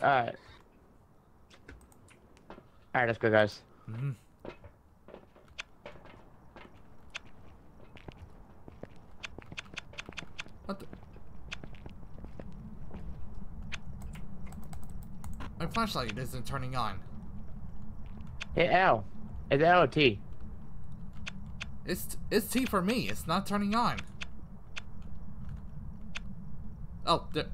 Alright. Alright, let's go, guys. Mm-hmm. What the? My flashlight isn't turning on. Hit L. It's L or T. It's it's T for me. It's not turning on. Oh, there.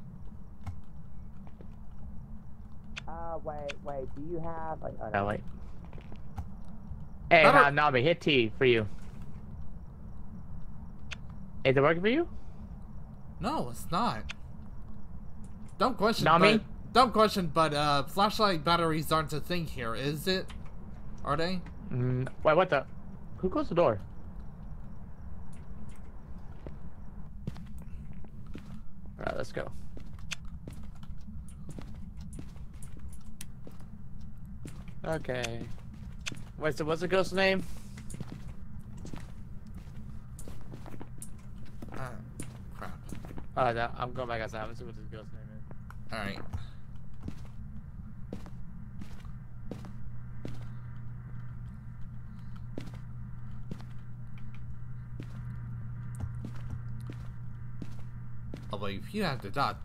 Uh, wait, wait. Do you have? Oh, no, no wait. Hey, uh, Nami, hit T for you. Is it working for you? No, it's not. Dumb question. Nomi? But, dumb question, but uh, flashlight batteries aren't a thing here, is it? Are they? Mm, wait, what the? Who closed the door? Alright, let's go. Okay. Wait, so what's the ghost's name? Uh, crap. Oh, no, I'm going back outside. Let's see what the ghost's name is. Alright. Although, if you have the dot.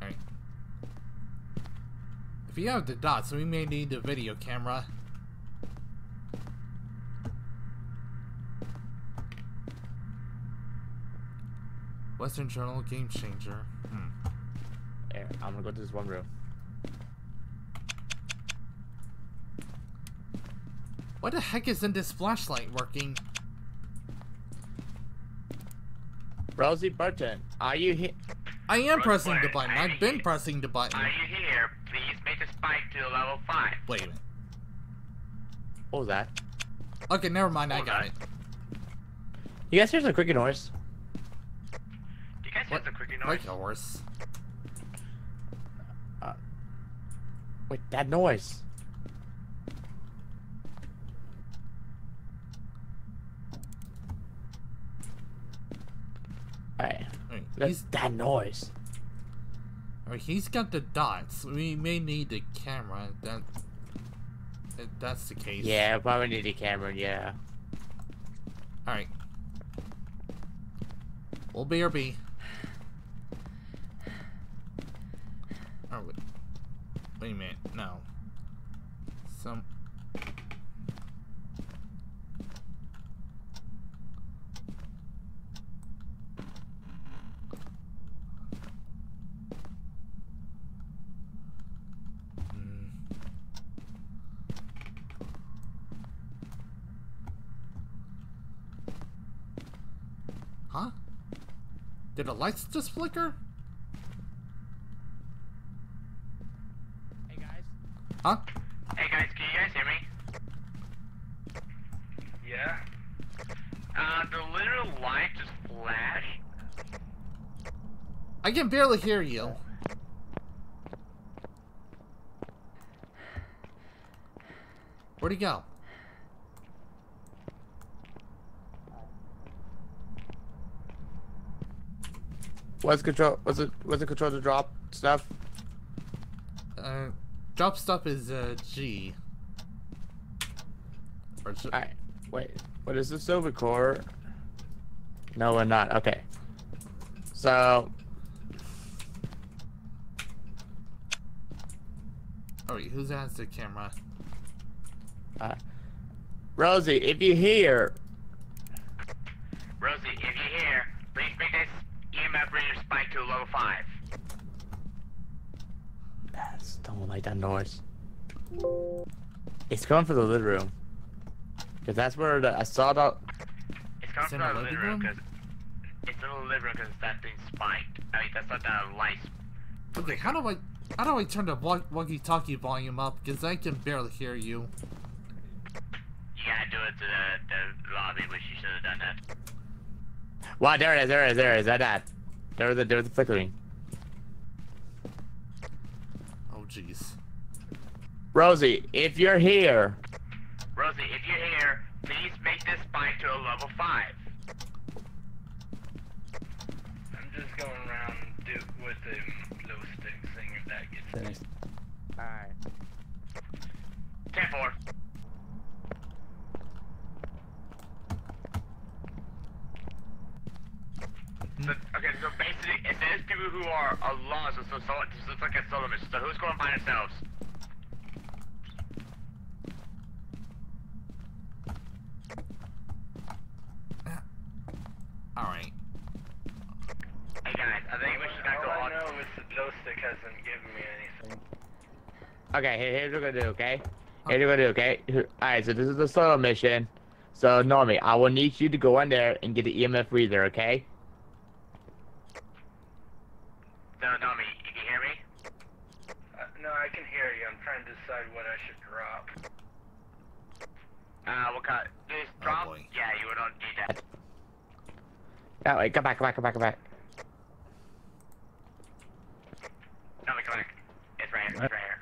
Alright. If you have the dot, so we may need a video camera. Western Journal, Game Changer. Hmm. Here, I'm gonna go to this one room. What the heck isn't this flashlight working? Rose Barton, are you here? I am Rose pressing Barton, the button. I've you, been pressing the button. Are you here? Please make the spike to level five. Wait a minute. What was that? Okay, never mind. What I got that? it. You guys hear some cricket noise? You guys hear some cricket noise? What noise? Uh, wait, that noise. Alright, that's that noise. Alright, he's got the dots. We may need the camera. That, if that's the case. Yeah, probably need the camera, yeah. Alright. We'll B R B. Alright, wait. Wait a minute, no. Some... Did the lights just flicker? Hey guys. Huh? Hey guys, can you guys hear me? Yeah. Uh, the literal light just flashed. I can barely hear you. Where'd he go? What's control? What's it? What's the control to drop stuff? Uh, drop stuff is uh, G. Or G. All right. Wait. What is this silver core? No, we're not. Okay. So. All right. Who's has the camera? Uh, Rosie, if you hear. Rosie, if you hear, please make this. Bring your spike to low five. That's don't like that noise. It's going for the lid room. Cause that's where the, I saw the. It's going for the lid room because it's in the lid room because that thing spiked. I mean that's not that light. Okay, how do I how do I turn the walkie-talkie volume up? Cause I can barely hear you. You gotta do it to the, the lobby, which you should have done that. Wow, there it is, there it is, there it is, that that. There was, a, there was a flickering. Oh, jeez. Rosie, if you're here. Rosie, if you're here, please make this spike to a level five. I'm just going around with the glow stick thing if that gets finished. Alright. ten four. So, okay, so basically, if there's people who are Allah, so so, so, so it's like a Solomon. So who's going by themselves? All right. Hey guys, I think we should not go on. All I know is the glow stick hasn't given me anything. Okay, here's what we're gonna do. Okay, here's what we're gonna do. Okay. All right, so this is the solo mission. So Nomi, I will need you to go in there and get the E M F reader. Okay. No, Nomi, can you hear me? No, I can hear you. I'm trying to decide what I should drop. Uh, what kind? This drop? Oh, yeah, you would not need that. That way, come back, come back, come back, come back. No, come back. It's right here, what? It's right here.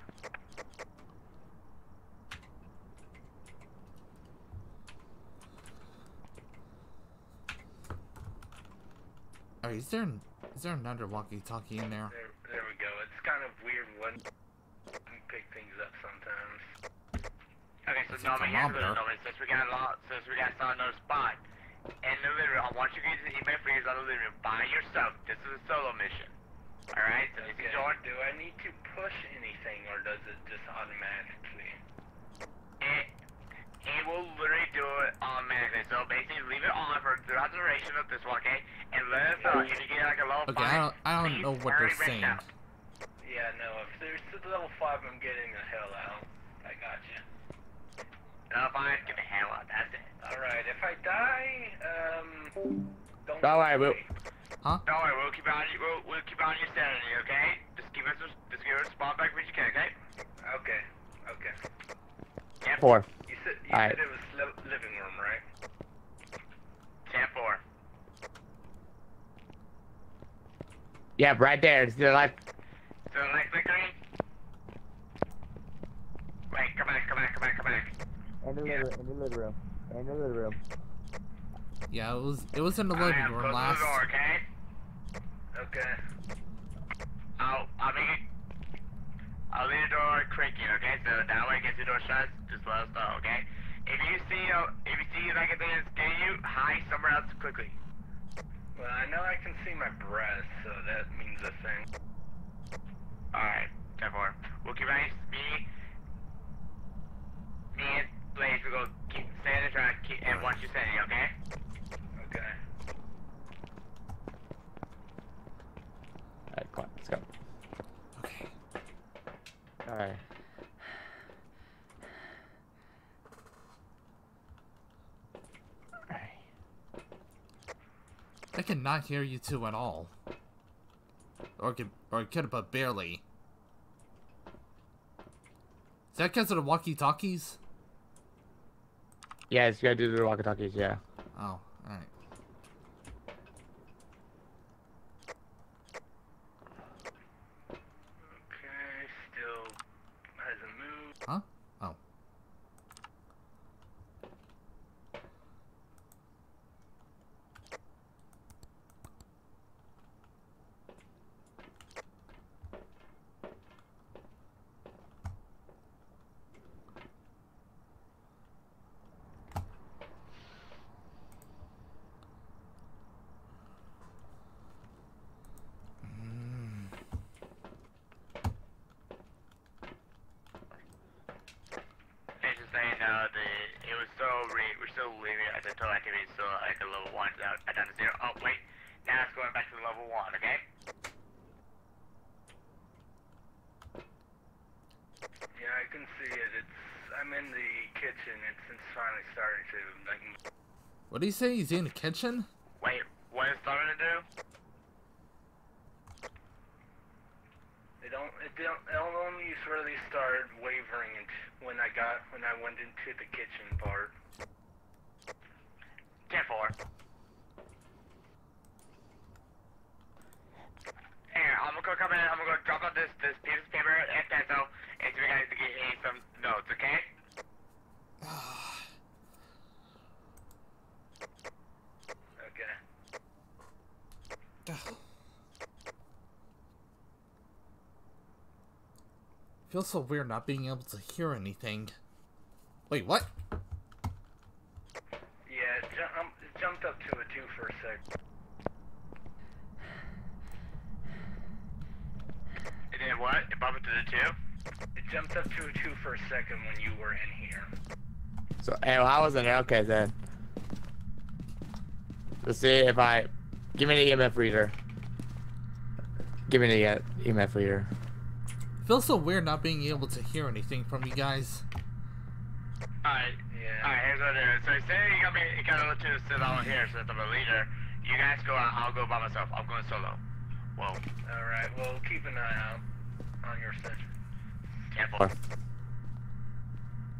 Alright, is there, is there another walkie-talkie in there? there? There we go. It's kind of weird when you pick things up sometimes. Okay, so Nomi, here's what Nomi says. We got a lot, since we got another spot. And the living room, once you get the email for yours on the living room, by yourself. This is a solo mission. Alright, so okay. Do I need to push anything, or does it just automatically? It, it will literally do it automatically. So basically, leave it on for the duration of this one, okay? And let us know if you get like a level okay, five. I don't, I don't know what they're saying. Out. Yeah, no, if there's a level five, I'm getting the hell out. I gotcha. No, fine, get the hell out, that's it. Alright, if I die, um... Don't, don't worry, we'll... Huh? Don't worry, we'll keep on, we'll, we'll keep on your sanity, okay? Just give us a, just give us a spawn back when you can, okay? Okay, okay. Ten four. You said, you All said right. it was li living room, right? Ten four. Yeah, right there, it's to the left. To the left, the green? Wait, come back, come back, come back, come back. In the, yeah. room, in the living room. In the living room. Yeah, it was it was in the living right, room last. The door, okay. Okay. I'll I'll leave. I'll leave the door creaking. Okay, so that way, get the door shut. Just let us know. Okay. If you see uh, if you see like a thing that's getting you, hide somewhere else quickly. Well, I know I can see my breath, so that means a thing. All right. Therefore, we'll keep right me. Me and Blaze, we go keep staying the track keep, and watch your sanity, okay? Okay. Alright, come on, let's go. Okay. Alright. Alright. I cannot hear you two at all. Or could, or could, but barely. Is that because of the walkie-talkies? Yeah, it's gotta do the walkie-talkies, yeah. Oh, alright. Okay, still hasn't moved. Huh? Oh. What do you say? He's in the kitchen? Wait, what is starting to do? They don't. It don't. It only really started wavering when I got when I went into the kitchen part. Ten four. Here, I'm gonna come in. I'm gonna drop out this this piece of paper and pencil, and so we guys to get some notes, okay? Feels so weird not being able to hear anything. Wait, what? Yeah, it, ju um, it jumped up to a two for a sec. It did what? It bumped to the two? It jumped up to a two for a second when you were in here. So, hey, well, I was in here. Okay, then. Let's see if I... Give me the E M F reader. Give me the E M F reader. Feels so weird not being able to hear anything from you guys. Alright, yeah. Alright, here's what I do. So say you got me, you got a little sit on here, so I'm a leader. You guys go out, I'll go by myself. I'm going solo. Whoa. Alright, well keep an eye out on your session. Campbell.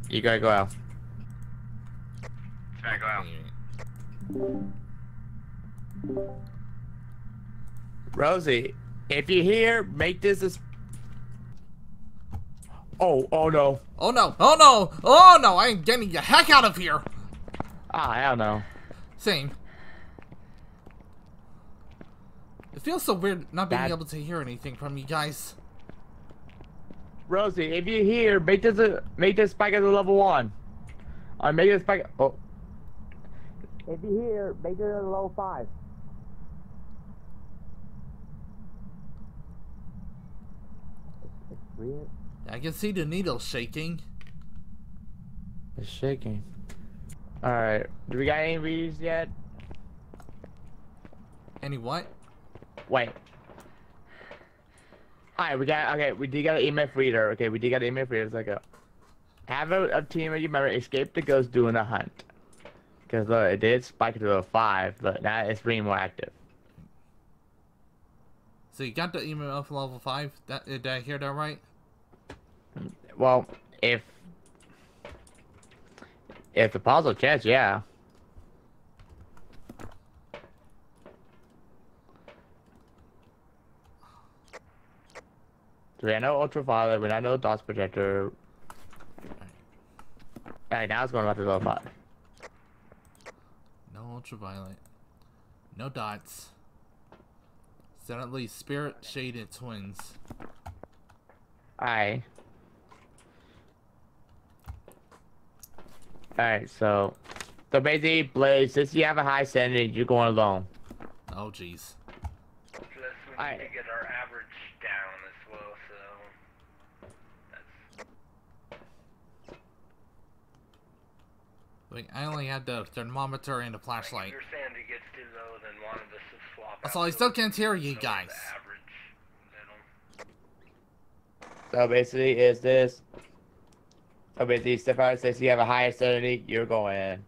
You gotta go out. Should I go out? Rosie, if you're here, make this a... Oh, oh no. Oh no, oh no, oh no, I am getting the heck out of here. Ah, I don't know. Same. It feels so weird not being Dad. able to hear anything from you guys. Rosie, if you're here, make this a, make this spike at a level one. I make this spike. Oh. If you're here, make it a level five. It's weird. I can see the needle shaking. It's shaking. Alright. Do we got any reviews yet? Any what? Wait. Alright, we got, okay, we did got an E M F reader. Okay, we did got an E M F reader. It's like a, have a, a team of your member escape the ghost doing a hunt. Because look, it did spike to a five, but now it's being more active. So you got the E M F level five? That, did I hear that right? Well, if if the puzzle checks, yeah. So we had no ultraviolet, we had no DOS projector. Alright, now it's going about to go five. No ultraviolet. No dots. So at least spirit shaded twins. Alright. Alright, so, so basically, Blaze, since you have a high sanity, you're going alone. Oh, jeez. Plus, we need to get our average down as well, so... That's... Wait, I only had the thermometer and the flashlight. If your sanity gets too low, then one of us will swap out. So I still can't hear you guys. So basically, is this... Oh, basically, step out and say, so you have a higher sanity, you're going in.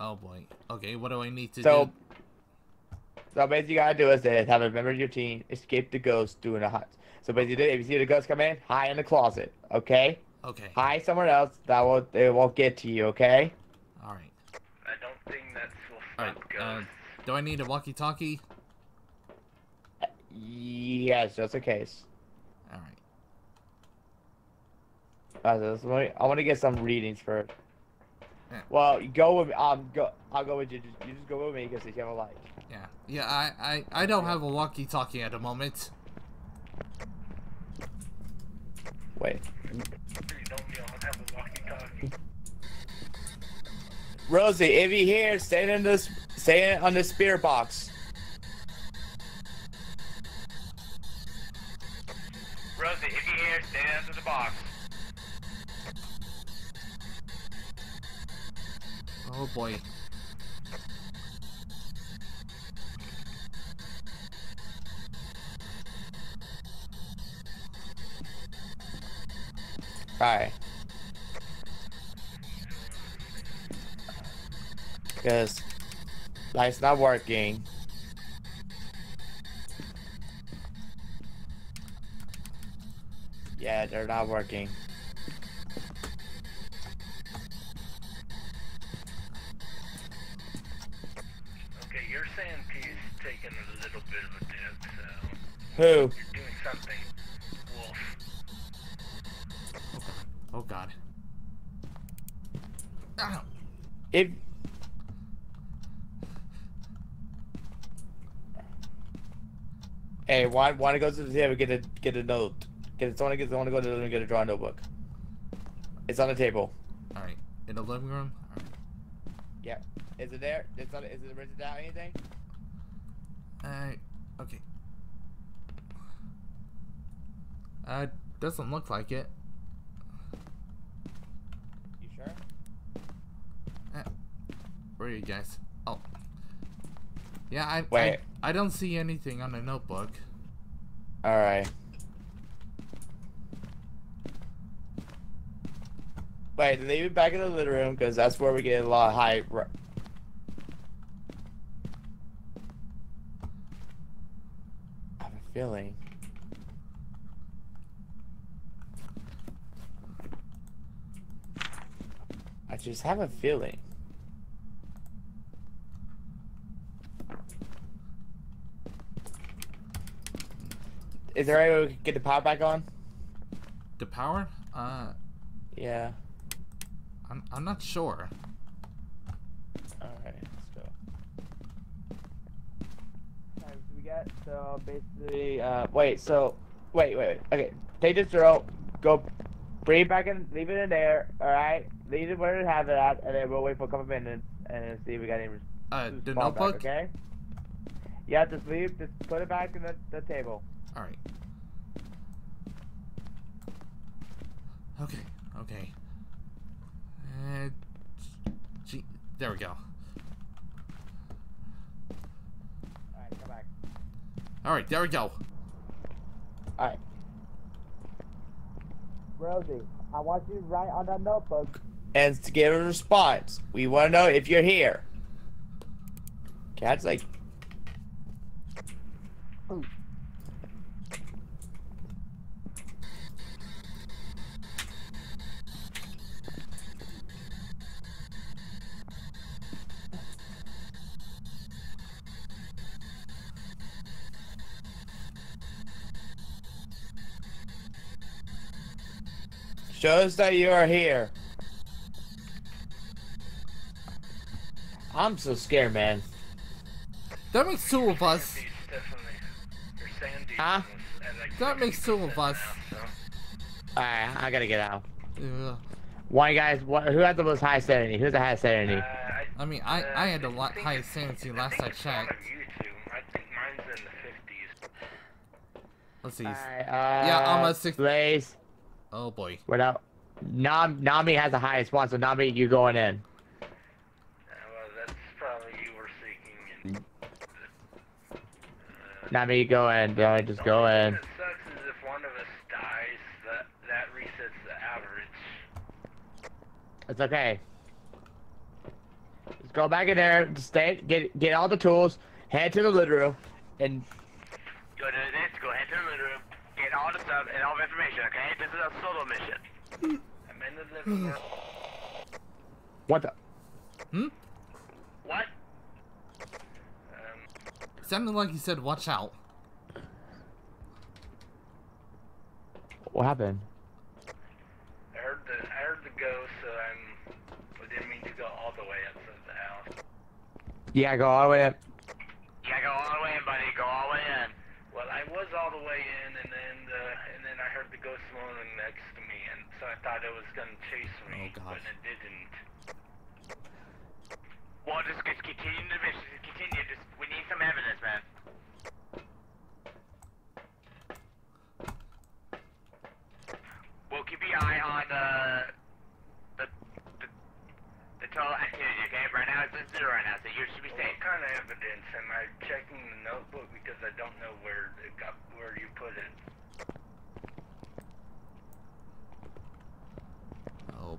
Oh, boy. Okay, what do I need to so, do? So, basically, you gotta do is this. Have a member of your team escape the ghost doing a hunt. So, basically, if you see the ghost come in, hide in the closet, okay? Okay. Hide somewhere else. That won't, it won't get to you, okay? All right. I don't think that's what stop ghosts. Uh, do I need a walkie-talkie? Uh, yes, just in case. All right. I want to get some readings first. Yeah. Well, go with me. Um, go. I'll go with you. Just, you just go with me because you have a light. Yeah. Yeah. I. I. I don't have a walkie-talkie at the moment. Wait. You don't have a walkie-talkie. Rosie, if you hear, stay in this. Stay in on the spirit box. Rosie, if you hear, stay under the box. Oh boy. Alright. Because light's not working. Yeah, they're not working. Who? You're doing something, Wolf. Oh God. Ow. If hey, why want to go to the table? Get a get a note. Get someone gets want to go to the living room. Get a drawing notebook. It's on the table. All right, in the living room. All right. Yeah. Is it there? It's on. Is it written down? Anything? All right. Okay. Uh, doesn't look like it. You sure? Uh, where are you guys? Oh. Yeah, I, Wait. I I don't see anything on the notebook. Alright. Wait, leave it back in the living room because that's where we get a lot of high... I have a feeling... I just have a feeling. Is there any way we could get the power back on? The power? Uh. Yeah. I'm I'm not sure. All right, let's go. All right, so we got so basically. Uh, wait. So wait, wait, wait. Okay, take this drill. Go, bring it back in. Leave it in there. All right. Leave it where it has it at, and then we'll wait for a couple minutes and see if we got any. Uh, the notebook. Back, okay. Yeah, just leave. Just put it back in the the table. All right. Okay. Okay. Uh, gee, there we go. All right, come back. All right, there we go. All right. Rosie, I want you to write on that notebook. And to give a response, we want to know if you're here. Cat's like. Ooh. Shows that you are here. I'm so scared, man. That makes two of us. Huh? That makes two of us. Alright, I gotta get out. Yeah. One guys, who had the most high sanity? Who's the highest sanity? Uh, I, I mean, I, uh, I had a lot higher sanity last I, I checked. Let's see. Uh, yeah, almost sixty. Blaze. Oh boy. What up? Nam Nami has the highest one, so Nami, you going in. Uh, well, that's probably you were seeking. In. Uh, Nami, you go in. Billy, just go in. What sucks is if one of us dies, that, that resets the average. It's okay. Just go back in there. Just stay. Get get all the tools. Head to the lid room, and. Go to this. Go head to the lid room. Get all the stuff and all the information, okay? This is a solo mission. I'm in the living room. What the? Hmm? What? Um, sounded like you said, watch out. What happened? I heard the, I heard the ghost, so I'm, I didn't mean to go all the way up to the house. Yeah, go all the way up. Yeah, go all the way in, buddy. Go all the way in. Well, I was all the way in, and then uh, and then I heard the ghost moaning next to me, and so I thought it was gonna chase me, oh, but it didn't. Well, just continue the mission. Continue. Just we need some evidence, man. We'll keep an eye on uh, the the the total activity. Okay, right now it's at zero right now, so you should be safe. What kind of evidence? Am I checking the notebook because I don't know where it got, where you put it? Oh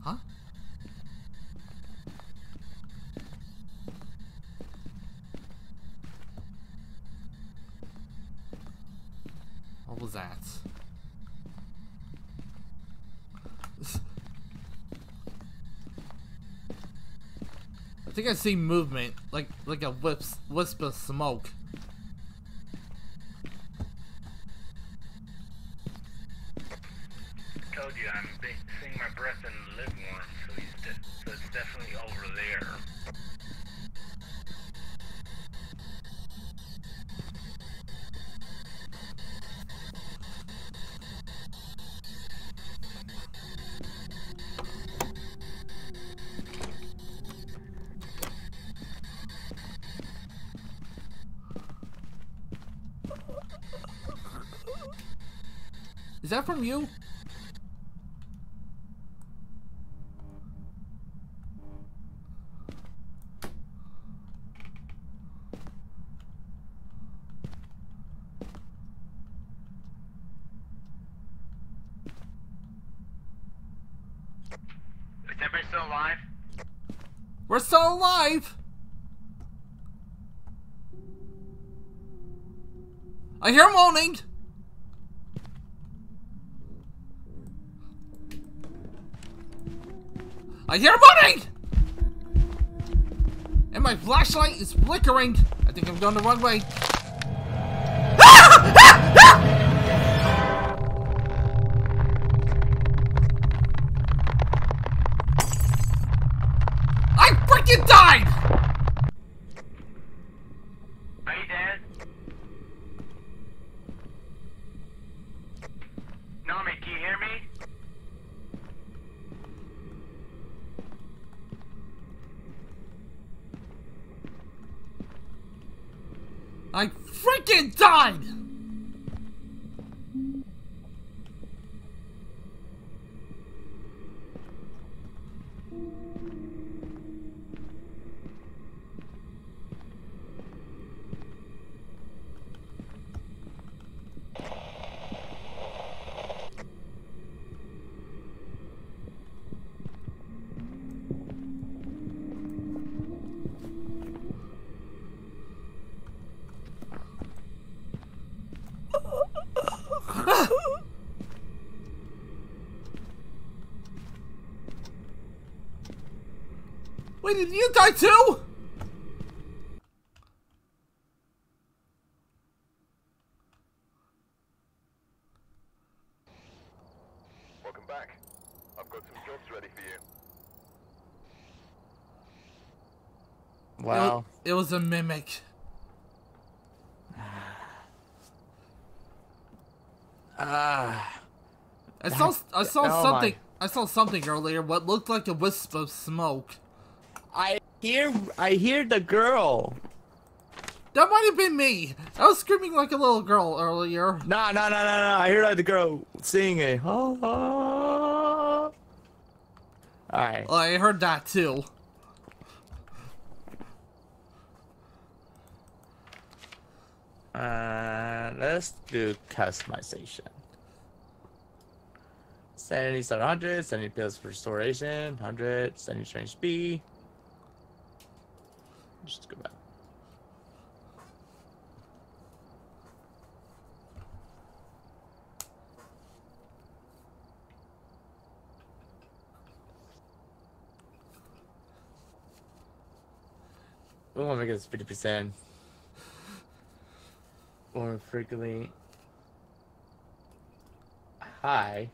Huh? What was that? I think I see movement, like like a wisp, wisp of smoke. I told you I'm seeing my breath and live warm, so, he's de so it's definitely over there. Is that from you? still alive? We're still alive! I hear moaning! I hear moaning! And my flashlight is flickering! I think I'm going the wrong way. Ah! Ah! Ah! You died! Are you dead? Nomi, can you hear me? I freaking died! Wait, did you die too? Welcome back. I've got some jobs ready for you. Wow. It, it was a mimic. Ah. I saw I saw oh something my. I saw something earlier, what looked like a wisp of smoke. I hear, I hear the girl. That might have been me. I was screaming like a little girl earlier. No, no, no, no, no. I hear like the girl singing. Oh, oh. All right. Well, I heard that too. Uh, let's do customization. Sanity seven hundred, Sanity pills for restoration, one hundred, Sanity strange B. Just go back. We want to make this fifty percent more frequently high.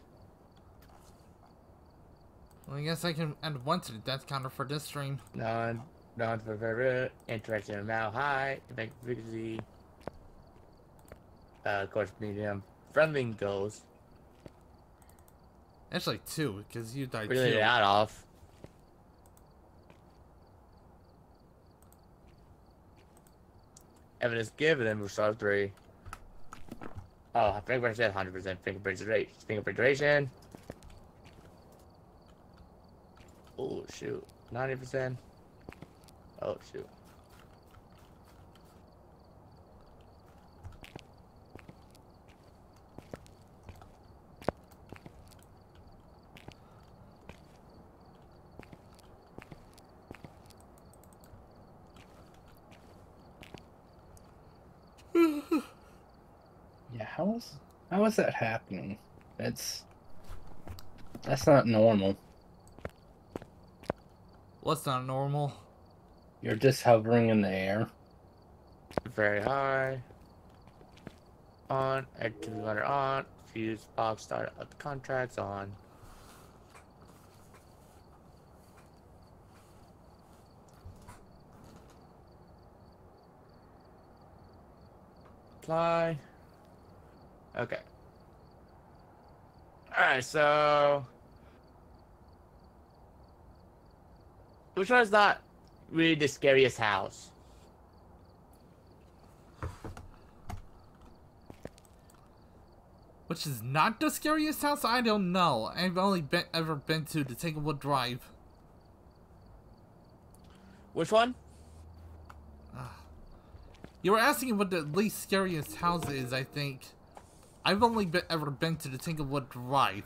Well, I guess I can add one to the death counter for this stream. No. Non favorite interaction amount high to make frequency uh course medium friendly goals. Actually two, because you died. Really that off. Evidence given then we start three. Oh, fingerprint said hundred percent fingerprint rate fingerprint duration. Oh shoot. Ninety percent. Oh shoot. Yeah, how is how is that happening? That's that's not normal. What's not normal? You're just hovering in the air. Very high. On, active letter on, fuse box start up the contracts on. Apply. Okay. Alright, so which one is that? Really the scariest house. Which is not the scariest house? I don't know. I've only been, ever been to the Tanglewood Drive. Which one? Uh, you were asking what the least scariest house is, I think. I've only been, ever been to the Tanglewood Drive.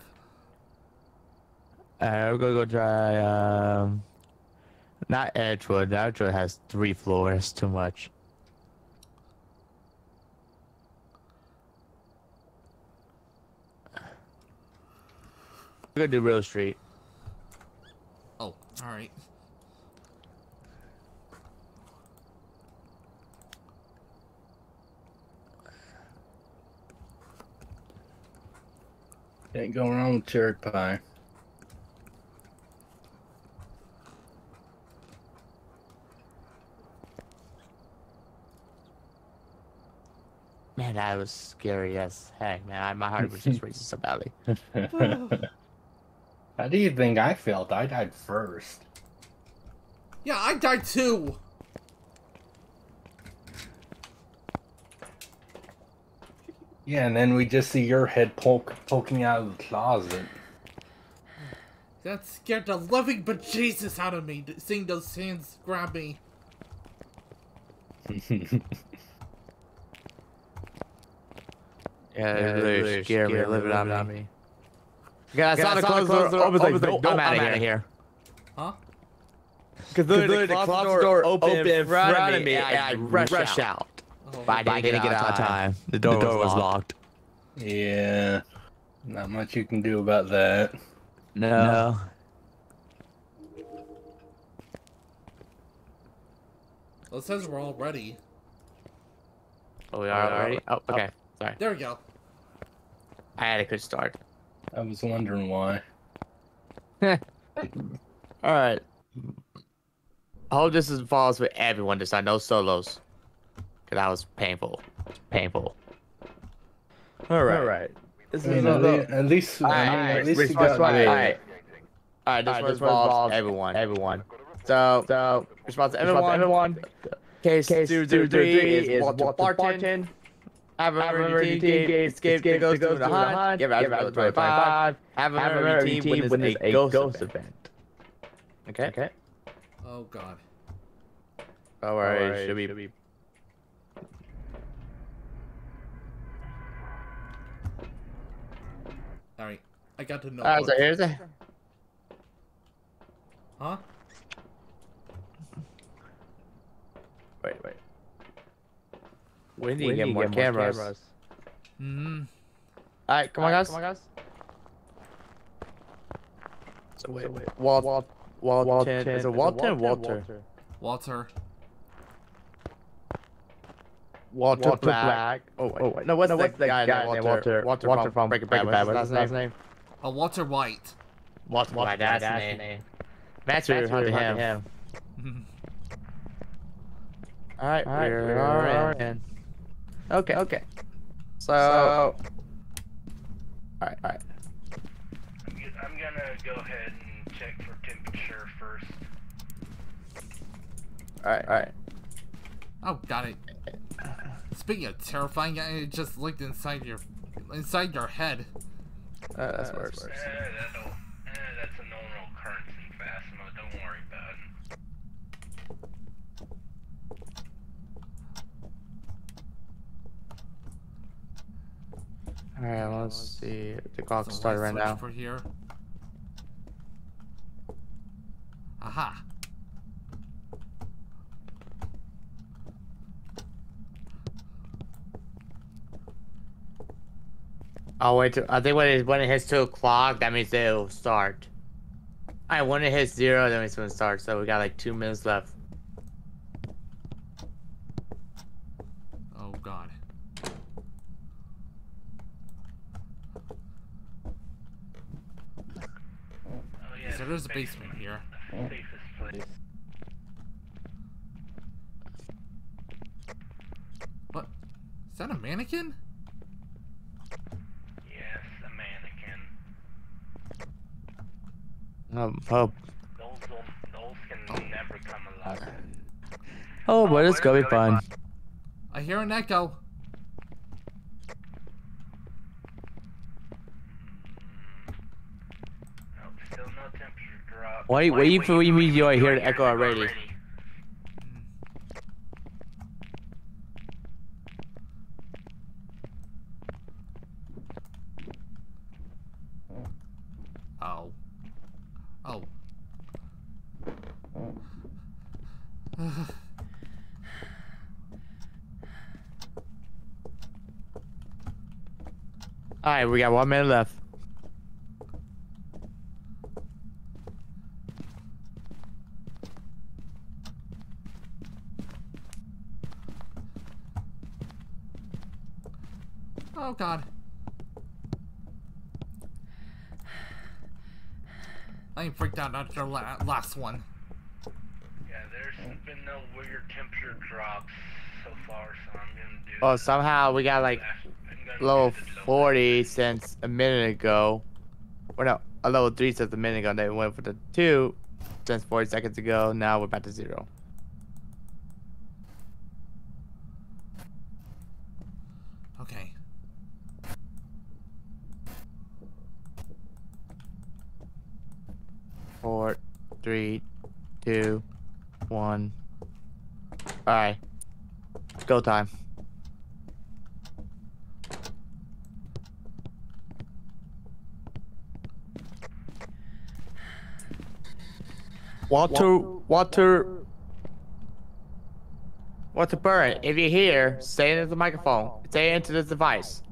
Alright, we're gonna go try, um... not Edgewood. Edgewood has three floors, too much. We're gonna do Real Street. Oh, alright. Can't go wrong with cherry pie. Man, that was scary as heck, man. My heart was just racing so badly. How do you think I felt? I died first. Yeah, I died too. Yeah, and then we just see your head poke, poking out of the closet. That scared the living bejesus out of me, seeing those hands grab me. Yeah, yeah, they're scary, they're living on, on me. me. Yeah, I saw the closet door, open, like, no, I'm out of here. Huh? Because literally the closet door opened in front of me, and I rushed out. But I didn't get out of time. The door, the door was, was locked. Yeah. Not much you can do about that. No. no. Well, it says we're all ready. Oh, we are already? Oh, okay. Oh. Sorry. There we go. I had a good start. I was wondering why. Alright. I hope this is falls with everyone this time. No solos. That was painful. Painful. All right. All right. This is at least. All right. This one involves everyone. Everyone. So, so response everyone. Everyone. Case two two three is Walter Barton. Have a memory team. Escape goes to the hunt. Give out twenty-five. Have a memory team when it's a ghost event. Okay. Okay. Oh God. All right. Should we? Alright, I got to know. Alright, so here's a... Huh? Wait, wait. When do you get, more, get cameras? more cameras? Mm-hmm. Alright, come, All right, come on, guys. So wait, so wait. Walt, Walt, Walt, Walt, Walt, is it Walter or Walter? Walter. Walter, Walter Black. Black. Oh, wait. oh wait. No, what's no, what's the, the guy, guy Walter, Walter, Walter, Walter from Breaking Bad. What's his last name? name? Oh, Walter White. Walter White, that's his name. name. That's who hunting him. him. Alright, All right, we're, we're all in. in. Okay, okay. So... so... Alright, alright. I'm, I'm gonna go ahead and check for temperature first. Alright, alright. Oh, got it. Speaking of terrifying, it just licked inside your, inside your head. Uh, that's uh, worse. Uh, that'll, uh, that's a normal occurrence in Phasmo. Don't worry about it. Alright, well, let's see. The clock started right now. For here. Aha. Oh wait! I think when it when it hits two o'clock, that means it'll start. I right, when it hits zero, that means it's gonna start. So we got like two minutes left. Oh God! Oh yeah. So there's a basement here. Safest place. What? Is that a mannequin? Um, oh. Those, those, those can never come alive. Oh, but it's gonna be fun. I hear an echo. Nope, still no temperature drop. Wait, wait, wait for me, you I hear an echo already. Alright, we got one minute left. Oh God. I ain't freaked out after la last one. Yeah, there's been no weird temperature drops so far, so I'm gonna do... Oh, somehow we got like low forty since a minute ago. Or no, a low three since a minute ago, and they went for the two since forty seconds ago. Now we're back to zero. Okay. Four, three, two, one. All right, go time. Walter, Walter, Walter Barton, if you're here, say it into the microphone. Say it into this device.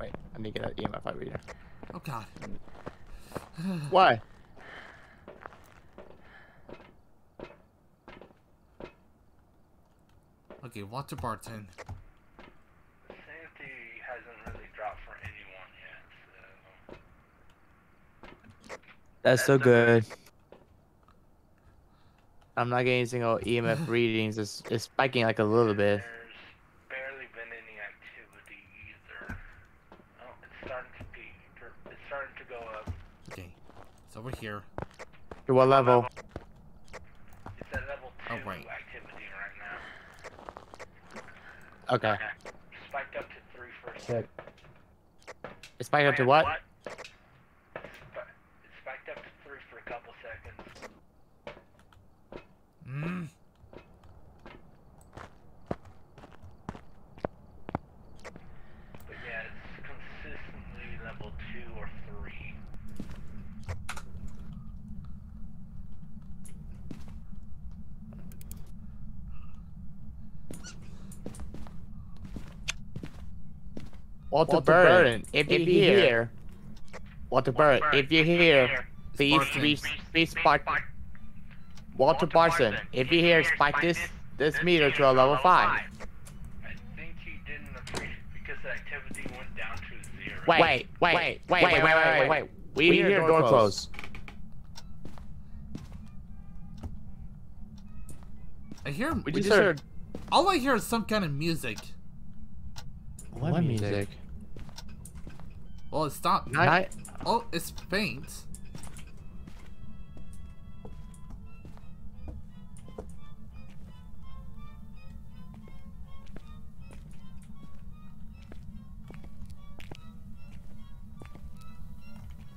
Wait, I need to get an E M F I reader. Oh God. Why? Okay, Walter Barton. The sanity hasn't really dropped for anyone yet, so... That's so good. I'm not getting single E M F readings. It's, it's spiking like a little bit. Over here. To what level? It's at level two oh, right. activity right now. Okay. okay. Spiked up to three for a second. It spiked up to what? what? It's spiked up to three for a couple seconds. Mm. But yeah, it's consistently level two or three. Walter, Walter Barton, if you're here, here. Walter Barton, if you're here, please, please, please spike. Walter Barton, if you're here, spike this this meter to a level five. I think he didn't appreciate because the activity went down to zero. Wait, wait, wait, wait, wait, wait, wait, wait. wait, wait. We, we hear door close. I hear. We just heard. All I hear is some kind of music. What, what music? music? Well, it stopped. Night. Oh, it's faint.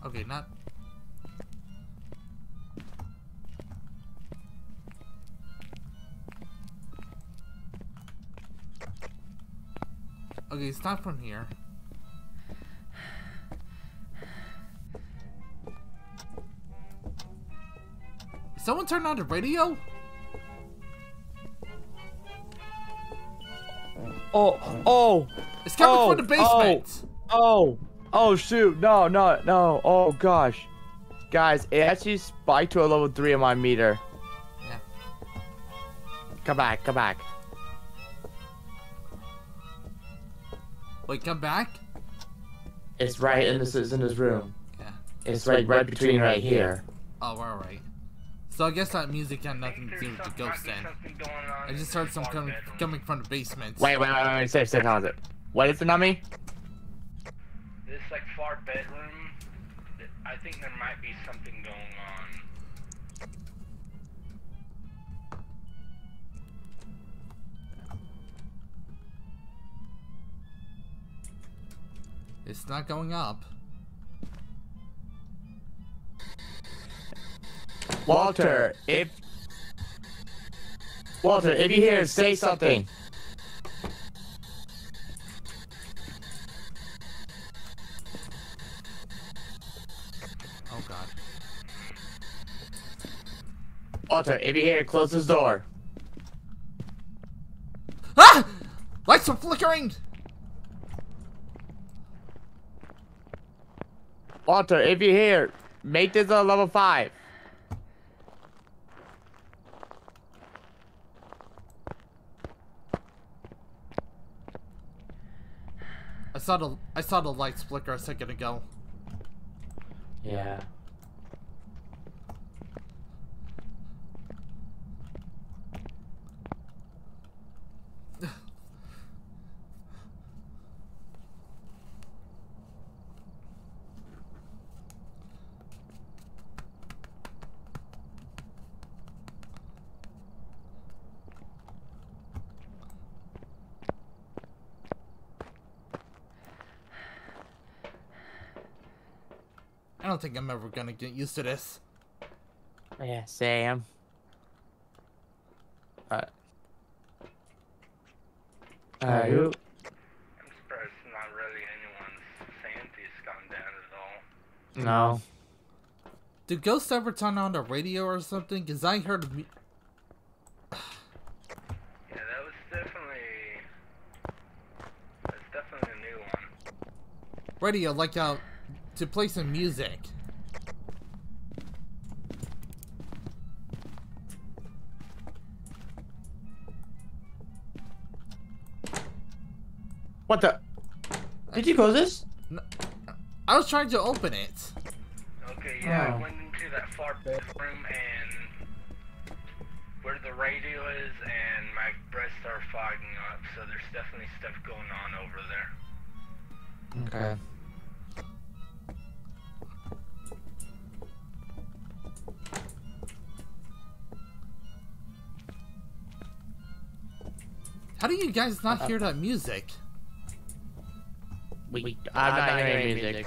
Okay, not. Okay, it's not from here. Someone turned on the radio? Oh, oh! It's coming oh, from the basement! Oh, oh, oh, shoot, no, no, no, oh gosh. Guys, it actually spiked to a level three on my meter. Yeah. Come back, come back. Wait, come back? It's right in this is in this room. Yeah. It's like right between right here. Oh, we're alright. So I guess that music had nothing to do with the ghost then. I just heard some coming coming from the basement. Wait, wait, wait, wait, say, say, how is it? What is the Nomi? This like far bedroom. I think there might be something going on. It's not going up. Walter, if Walter, if you hear, say something. Oh God. Walter, if you're here, close this door. Ah! Lights are flickering! Walter, if you're here, make this a level five. I saw the I saw the lights flicker a second ago. Yeah. I don't think I'm ever gonna get used to this. Yeah, Sam. Uh, are you? I'm surprised not really anyone's sanity's gone down at all. No. Did Ghost ever turn on the radio or something? Cause I heard. Yeah, that was definitely. That's definitely a new one. Radio, like uh. to play some music. What the? Did you close this? No, I was trying to open it. Okay, yeah, oh. I went into that far room and where the radio is, and my breath started fogging up, so there's definitely stuff going on over there. Okay. okay. How do you guys not hear that music? We, I'm not hearing music. Uh,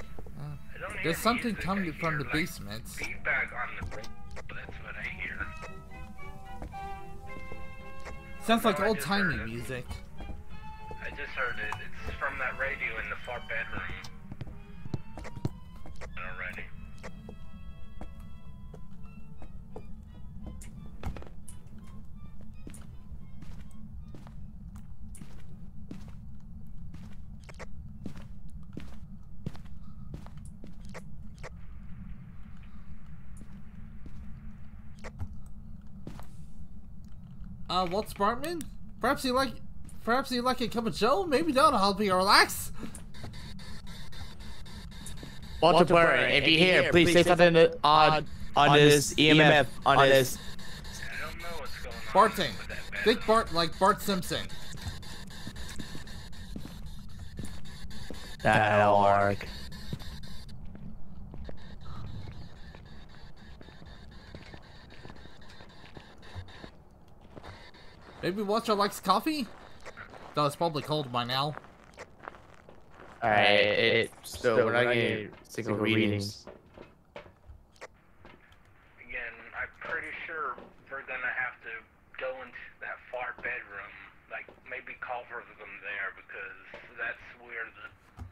don't there's something coming from the like basement. Feedback on the, that's what I hear. Sounds no, like old-timey music. I just heard it. It's from that radio in the far bedroom. Already. Uh, Walter Barton? Perhaps you like, perhaps you like a cup of Joe? Maybe that'll help you relax. Walter, Walter Barton, if you're here, please, please say something to, on, on, on this E M F, on, on this. I don't know what's going on. Barton, think Bart like Bart Simpson. That'll work. Maybe Walter likes coffee? Though it's probably cold by now. Alright, it, so, so we're not getting sick of readings. Again, I'm pretty sure we're gonna have to go into that far bedroom. Like, maybe call for them there, because that's where the,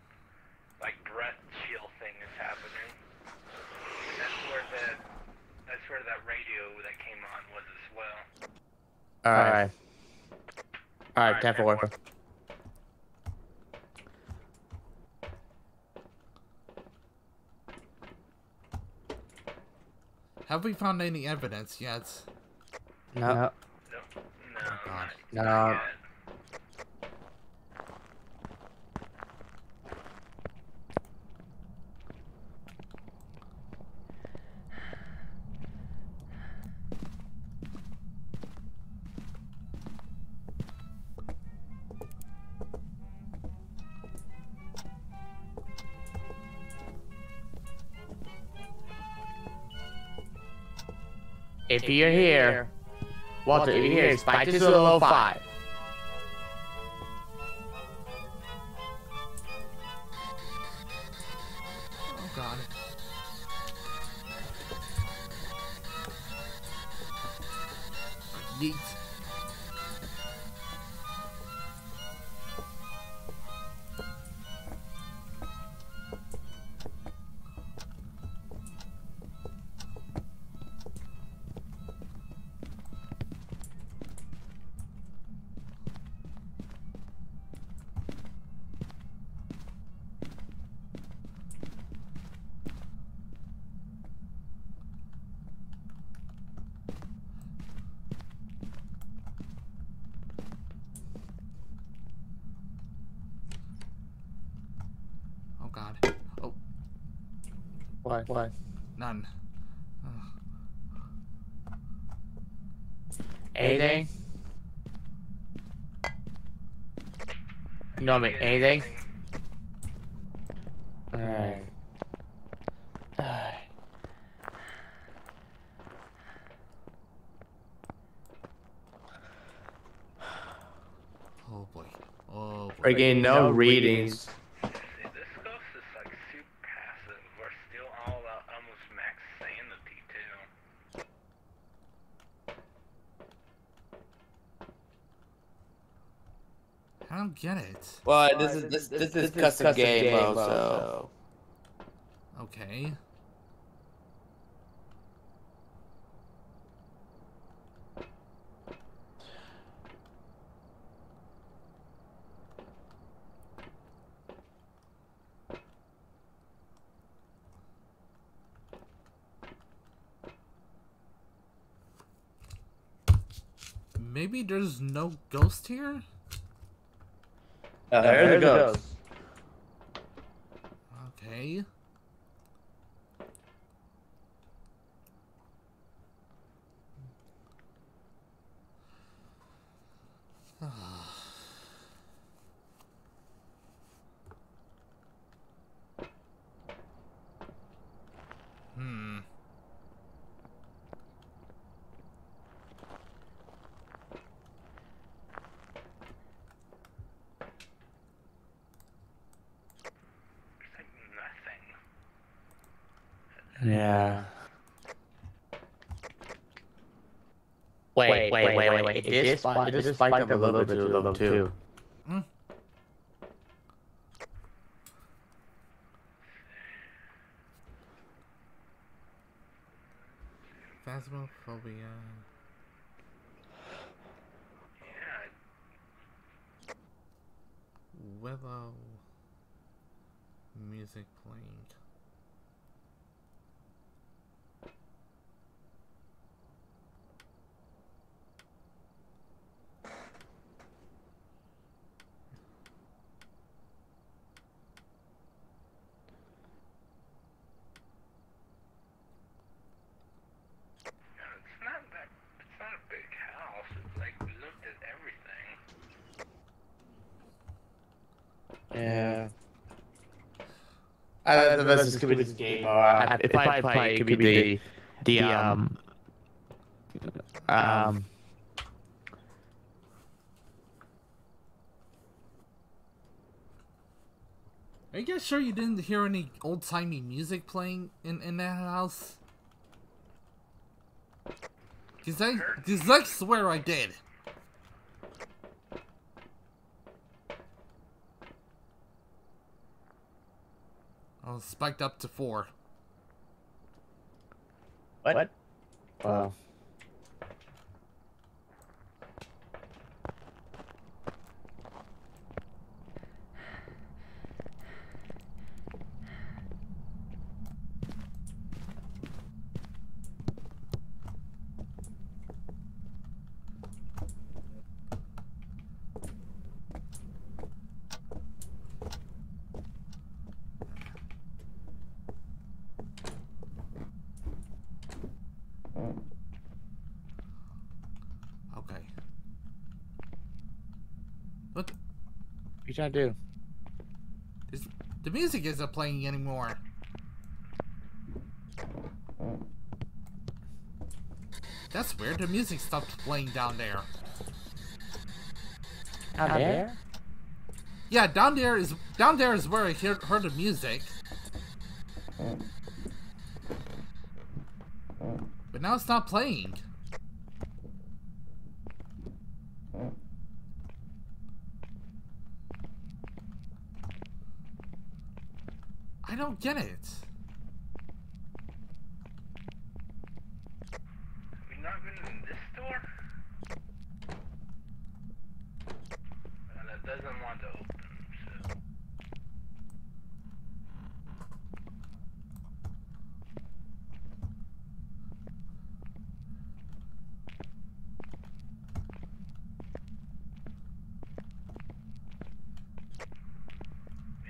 like, breath chill thing is happening. And that's where that, that's where that radio that came on was as well. Alright. All right, tap four. Have we found any evidence yet? No. No. No. no. no. If you're here, Walter, if you're here, spike this to the low five. Oh god. Yeet. Why? Why? None. Anything? You don't make anything? Alright. Alright. Oh boy. Oh boy. Again, no, no readings. readings. I don't get it. Well, well this, is, this, this, this, this is this is custom, custom game, game mode, so. Okay. Maybe there's no ghost here. Uh, there there it goes. Okay. hmm. Yeah. Wait, wait, wait, wait, wait. wait. It, it, is it just spiked up a little, little bit to them, too. Mm. Phasmophobia. Yeah. Willow. Music playing. Yeah. I don't know if this could be this game, or uh, if I play, it could be the, the, um, um, are you guys sure you didn't hear any old-timey music playing in, in that house? Cause I, cause I swear I did. Oh, spiked up to four. What? What? Wow. What you trying to do? This, the music isn't playing anymore. That's weird. The music stopped playing down there. Down, down there? there? Yeah, down there is down there is where I hear, heard the music. But now it's not playing. I don't get it. Have we not been in this store? And it doesn't want to open, so.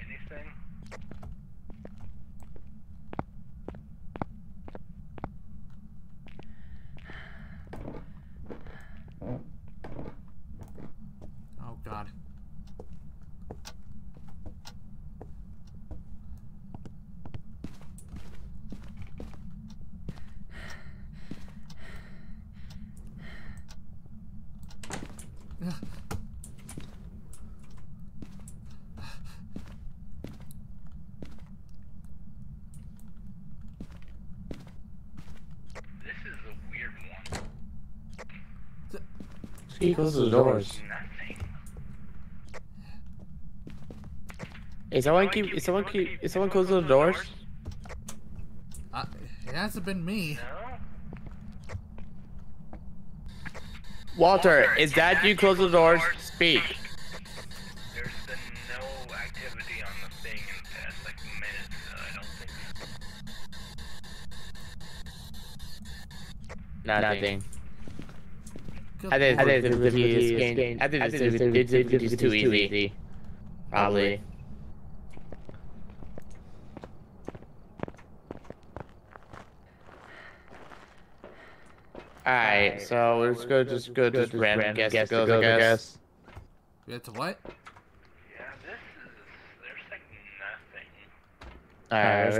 Anything? He closes the doors. Is someone keep? Is someone keep? Is someone closing the doors? Uh, it hasn't been me. Walter, is that you close the doors? Speak. There's been no activity on the thing in the past like minutes, so I don't think. Nothing. I think I think the difficulty is gained. I think the difficulty is too easy. Probably. Alright, so we're just gonna just go just random guess to go, I guess. We have to what? Yeah, this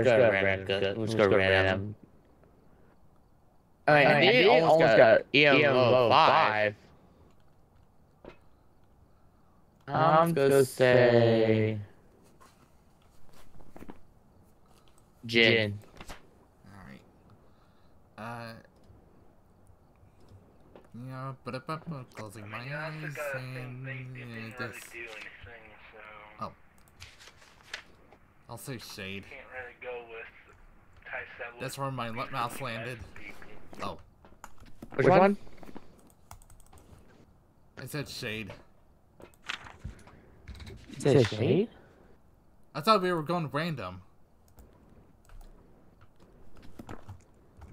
is... there's like nothing. Alright, let's go random. Let's go random. Alright, I almost got E M O five. I'm gonna say... Gin. Alright. Uh... Yeah, but I'm closing my eyes and this. Oh. I'll say shade. That's where my mouse landed. Oh. Which one? I said shade. You said shade? I thought we were going random.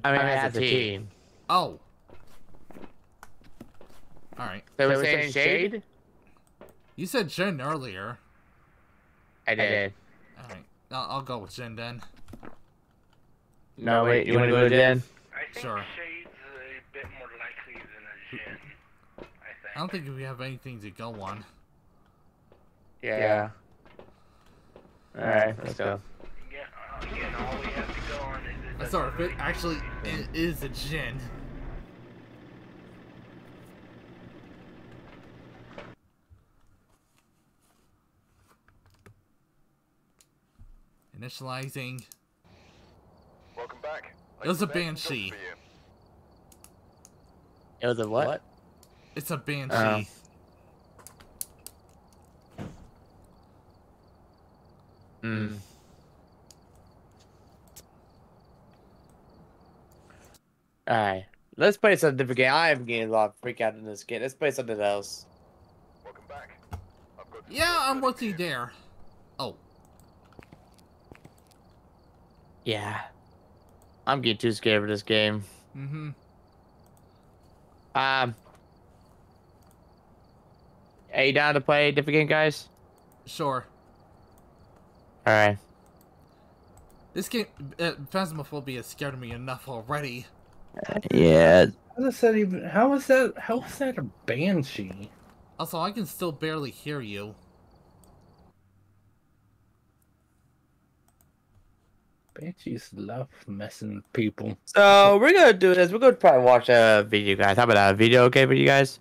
I mean, as a team. Oh. All right. So we're saying shade? You said Jen earlier. I did. All right. I'll, I'll go with Jen then. No, wait. You, you want to go with Jen? I think sure. Shade's a bit more likely than a Jen, I think. I don't think we have anything to go on. Yeah. yeah. All right. Let's go. Again, again, all we have to go on is... Sorry, if it actually it is a Jen. Initializing. Welcome back. It was a Banshee. It was a what? what? It's a Banshee. Hmm. Uh, Alright. Let's play something different game. I am getting a lot of freak out in this game. Let's play something else. Welcome back. I've got yeah, I'm with you there. Oh. Yeah. I'm getting too scared for this game. Mm-hmm. Um. Are you down to play a different game, guys? Sure. Alright. This game, uh, Phasmophobia scared me enough already. Uh, yeah. How is that even, how is that, how is that a Banshee? Also, I can still barely hear you. Banshees love messing with people. So we're gonna do this. We're gonna probably watch a video, guys. How about a video? Okay, for you guys.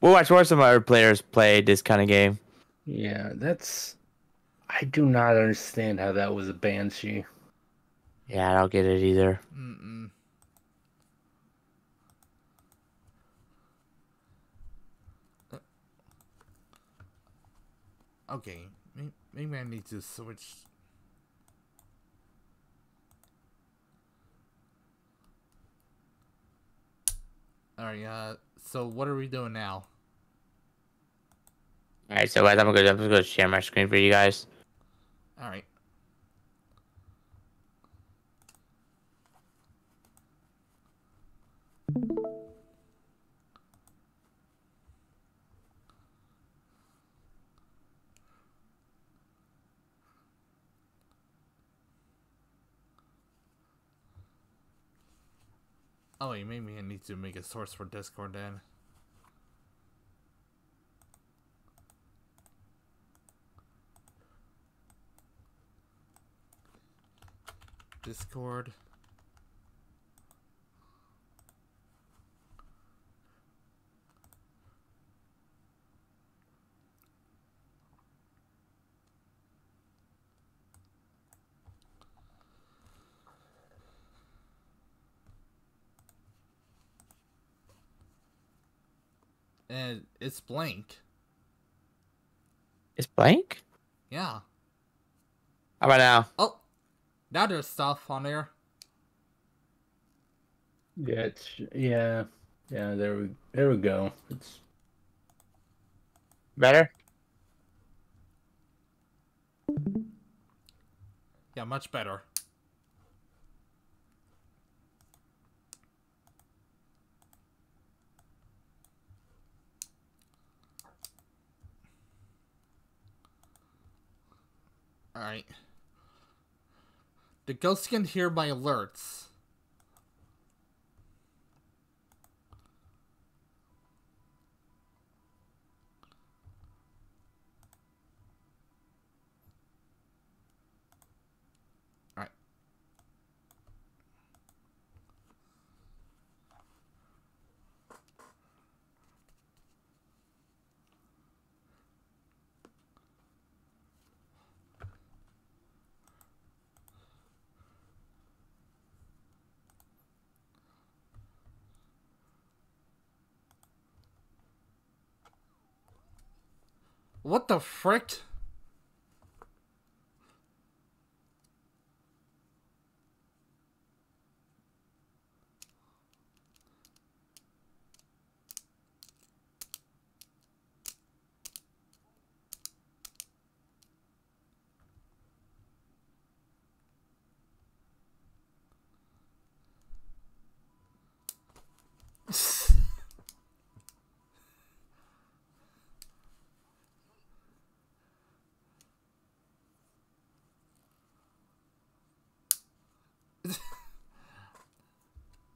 We'll watch more some other players play this kind of game. Yeah, that's. I do not understand how that was a Banshee. Yeah, I don't get it either. Mm-mm. Uh, okay, maybe I need to switch. Alright, uh, so what are we doing now? Alright, so guys, I'm gonna, I'm gonna share my screen for you guys. Alright. Oh, wait, maybe I need to make a source for Discord then. Discord. and it's blank. It's blank? Yeah. How about now? Oh, now there's stuff on there. Yeah, it's, yeah, yeah. There we, there we go. It's better. Yeah, much better. All right. The ghost can hear my alerts. All right. What the frick?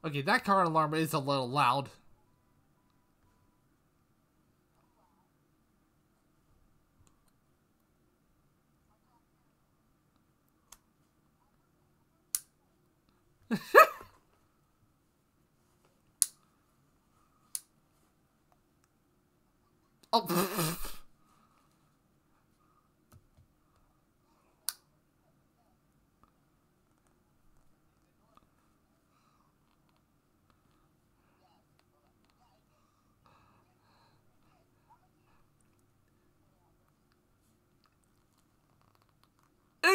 Okay, that car alarm is a little loud. Oh.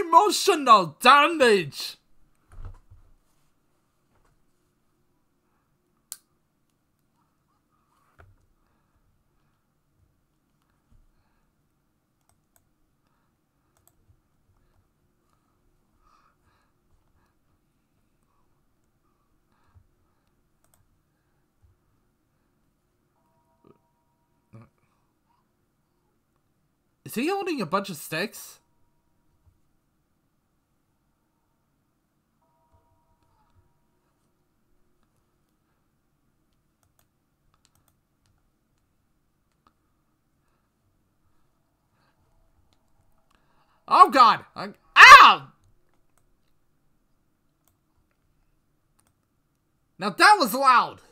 Emotional damage. Is he holding a bunch of sticks? Oh God! I'm... Ow! Now that was loud!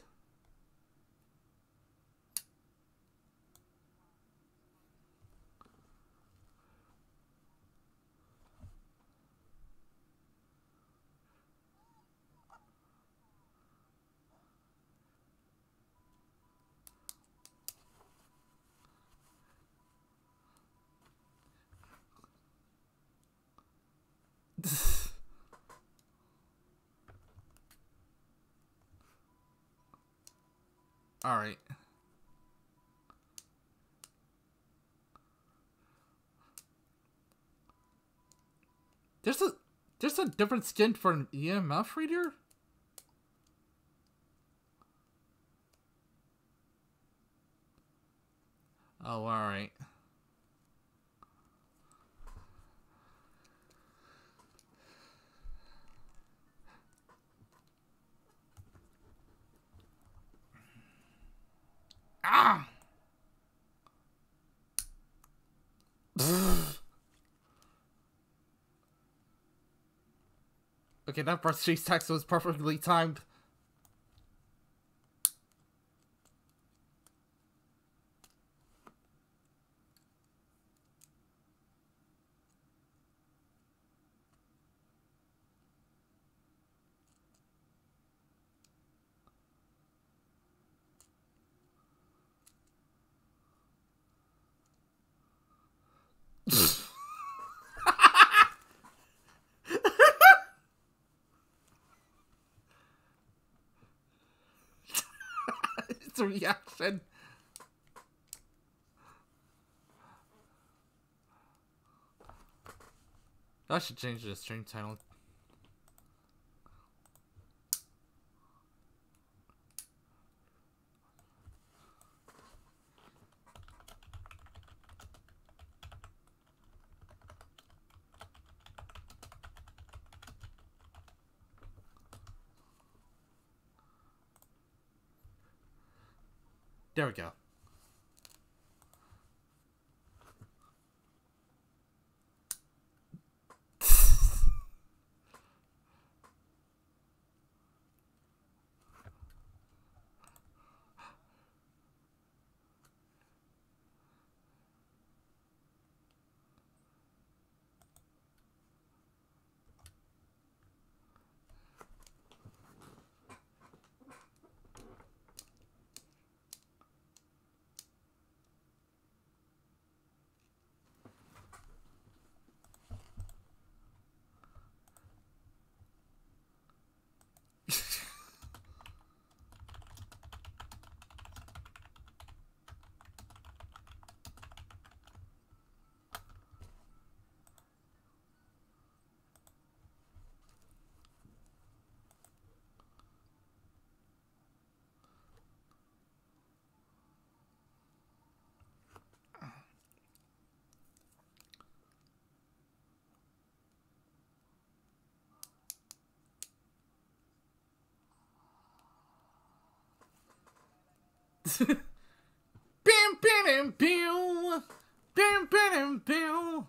All right. There's a there's a different skin for an E M F reader? Oh, all right. Ah! Okay, that Backstreet text was perfectly timed. his reaction. I should change the stream title. There we go. Bam, bam, and pew. Bam, bam, and pew.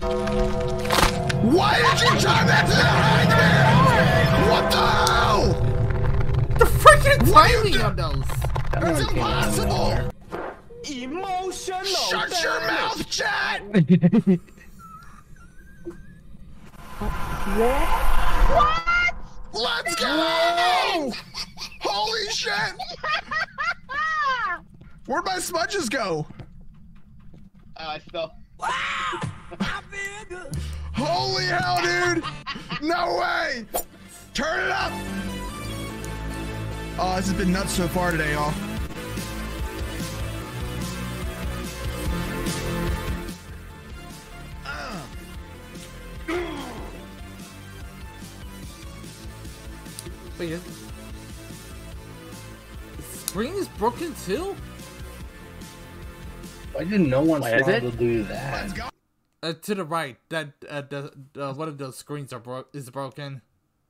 Why did you turn that to the right there? What the hell? The freaking timing of those! It's impossible! Emotional! Shut damage. Your mouth, chat! What? What? Let's go! Holy shit! Where'd my smudges go? Oh, I fell. Holy hell, dude! No way! Turn it up! Oh, this has been nuts so far today, y'all. Wait, is... the screen is broken too? Why did no one try to do that? Uh, to the right, that uh, the, uh, one of those screens are bro is broken.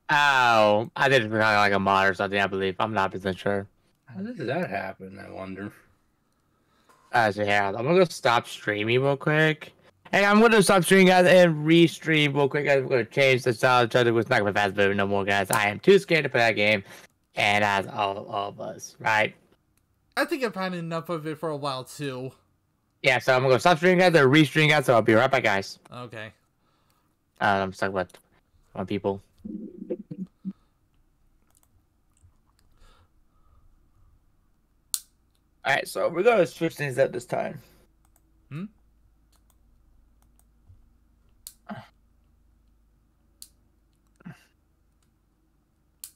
Oh, I did it like a mod or something, I believe. I'm not percent sure. How did that happen, I wonder? Uh, so yeah, I'm gonna go stop streaming real quick. Hey, I'm gonna stop streaming, guys, and restream real quick, guys. We're gonna change the style to it's not gonna be fast moving no more, guys. I am too scared to play that game, and that's all, all of us, right? I think I've had enough of it for a while, too. Yeah, so I'm gonna go stop streaming, guys, or restream, guys, so I'll be right back, guys. Okay. Uh, I'm stuck with my people. Alright, so we're gonna switch things up this time. Hmm?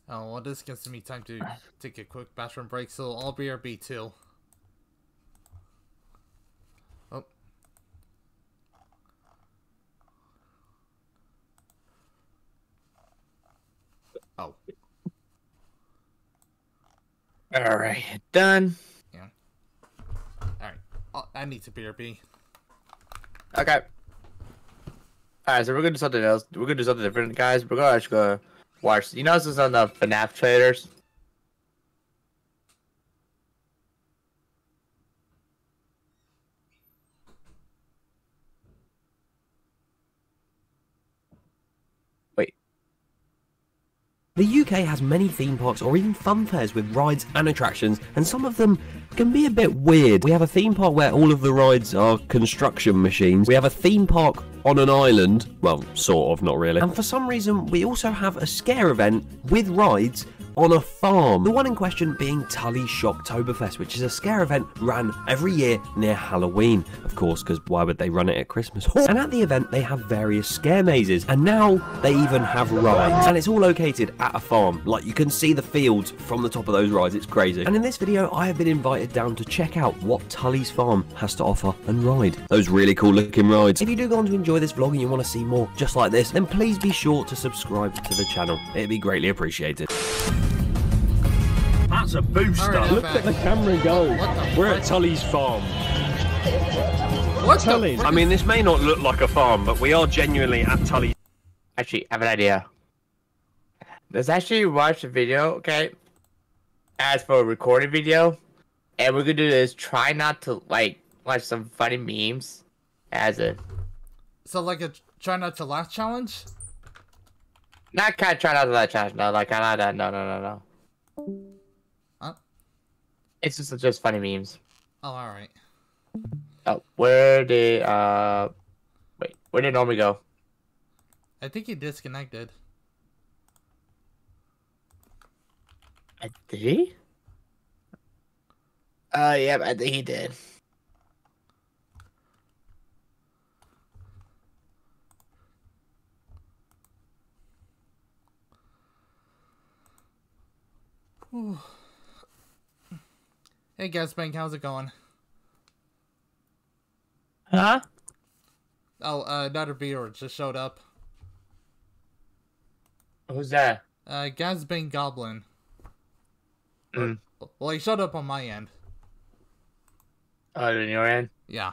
Oh, well, this gives me time to take a quick bathroom break, so I'll be R B too. Oh. All right, done. Yeah. All right. I need to B R B. Okay. All right, so we're gonna do something else. We're gonna do something different, guys. We're gonna actually go watch. You notice this on the FNAF trailers. The U K has many theme parks or even fun fairs with rides and attractions, and some of them can be a bit weird. We have a theme park where all of the rides are construction machines. We have a theme park on an island. Well, sort of, not really. And for some reason, we also have a scare event with rides on a farm. The one in question being Tulleys Shocktoberfest, which is a scare event ran every year near Halloween, of course, because why would they run it at Christmas? And at the event, they have various scare mazes, and now they even have rides. And it's all located at a farm. Like, you can see the fields from the top of those rides. It's crazy. And in this video, I have been invited down to check out what Tulleys Farm has to offer and ride. Those really cool looking rides. If you do go on to enjoy this vlog and you want to see more just like this, then please be sure to subscribe to the channel. It'd be greatly appreciated. That's a booster. Right, look at the camera go. The We're at Tulleys Farm. What Tulleys? I mean, this may not look like a farm, but we are genuinely at Tulleys. Actually, I have an idea. Let's actually watch the video, okay? As for a recorded video, and we're gonna do this. Try not to like watch some funny memes. As a. So like a try not to laugh challenge. Not kind of try not to laugh challenge. No, like I no no no no. no. It's just just funny memes. Oh, all right. Oh, where did uh, wait, where did Nomi go? I think he disconnected. Uh, did he? Uh, yeah, I think he did. Ooh. Hey, Gasbang, how's it going? Huh? Oh, uh, another viewer just showed up. Who's that? Uh, Gasbang Goblin. Mm. Well, he showed up on my end. Oh, on your end? Yeah.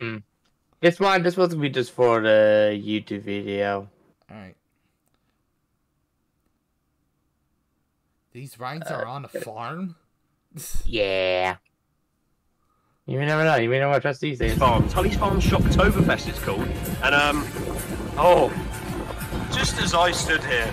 Mm. This one, this was to be just for the YouTube video. Alright. These rides are uh, on a farm? Yeah. You may never know. You may never know what I trust these days. Farm. Tulleys Farm Shocktoberfest it's called. And, um... oh. Just as I stood here,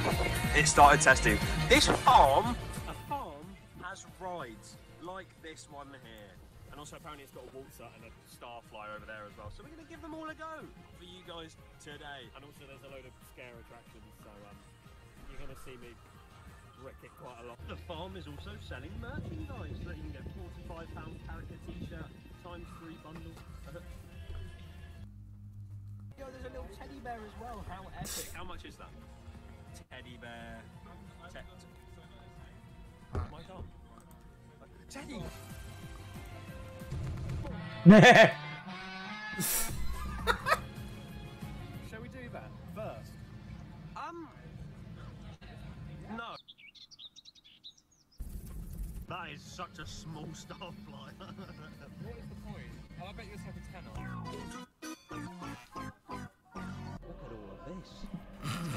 it started testing. This farm... A farm has rides like this one here. And also, apparently, it's got a waltzer and a star flyer over there as well. So we're going to give them all a go for you guys today. And also, there's a load of scare attractions. So, um... you're going to see me... it quite a lot. The farm is also selling merchandise, so that you can get forty-five pound character t-shirt times three bundle. Yo, there's a little teddy bear as well. How epic! How much is that? Teddy bear. Te uh, my God. Teddy. Shall we do that first? Um. No. That is such a small star flyer. What is the point? I'll bet yourself a tenner. Look at all of this.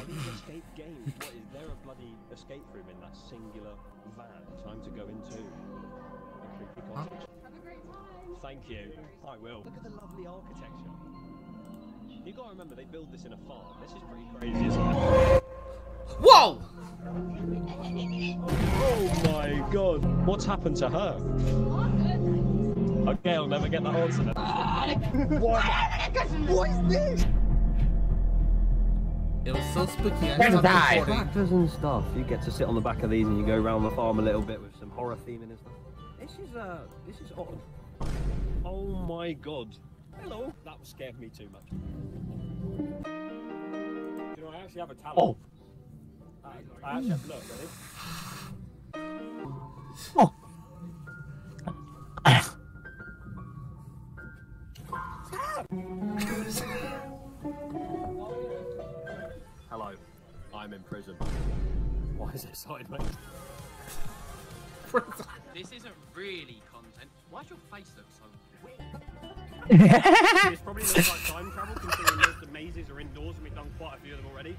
Tulleys Escape Games. What is there a bloody escape room in that singular van? Time to go into. Have a great time. Thank you. I will. Look at the lovely architecture. You gotta remember they build this in a farm. This is pretty crazy, isn't it? Whoa! Oh my God! What's happened to her? Okay, I'll never get that answer. What? What is this? It was so spooky. Actors and stuff. You get to sit on the back of these, and you go around the farm a little bit with some horror theming and stuff. This is uh, this is odd. Oh my God! Hello. That scared me too much. You know, I actually have a talent. Oh. I, I actually have to look, really. Oh. Hello, I'm in prison. Why is it side, mate? This isn't really content. Why's your face look so weird? This probably looks like time travel, considering most of the mazes are indoors and we've done quite a few of them already.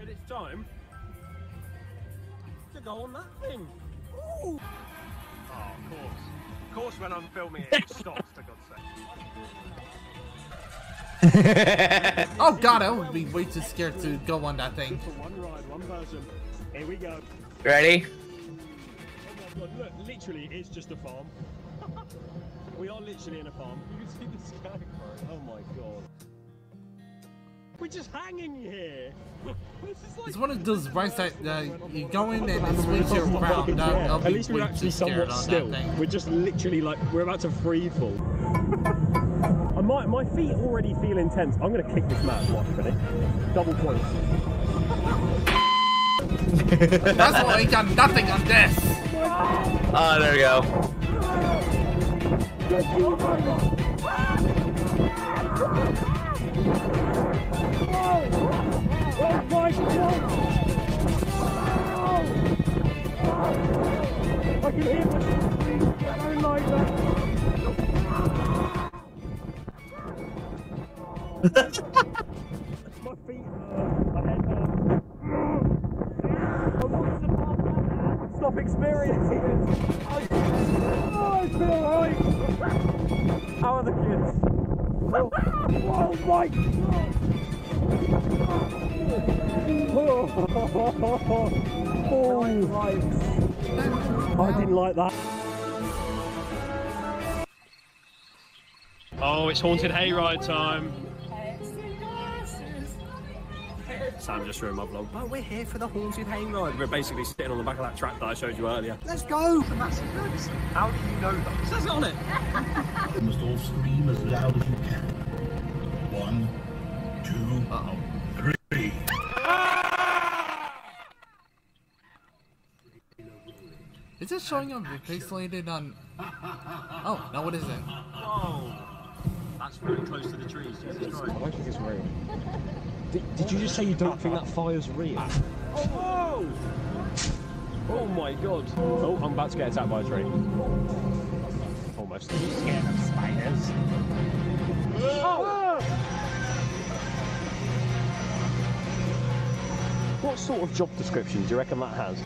But it's time to go on that thing. Ooh. Oh, of course. Of course, when I'm filming it, it stops, for God's sake. Oh, God, I would be way too scared to go on that thing. One ride, one person. Here we go. Ready? Oh, my God, look, literally, it's just a farm. We are literally in a pond. You can see the sky. Oh my god. We're just hanging here. This is like it's one of those bright side that uh, you go in and it swings you around. Not, at least we're actually somewhat still. We're just literally like, we're about to free fall. my, my feet already feel intense. I'm going to kick this man. Watch, ready? Double points. That's why he got nothing on this. Ah, oh, there we go. Oh my god! Oh. I can hear the screams, I don't like that. My feet hurt, my head hurts. I want to pass that and stop experiencing it. I, oh, I feel right. How are the kids? Oh, oh my god! Oh, I didn't like that. Oh, it's haunted hayride time. Sam just ruined my vlog. But we're here for the haunted hayride. We're basically sitting on the back of that track that I showed you earlier. Let's go! The massive notes. How do you know that? It says it on it. You must all scream as loud as you can. One. Uh-oh. Three. Is it showing on pixelated on... Oh, no, what is it? Oh, that's really close to the trees. Jesus Christ. I don't think it's real. Did, did you just say you don't think that fire's real? Oh, whoa! Oh my god. Oh, I'm about to get attacked by a tree. Almost. Are you scared of spiders? Oh! What sort of job description do you reckon that has?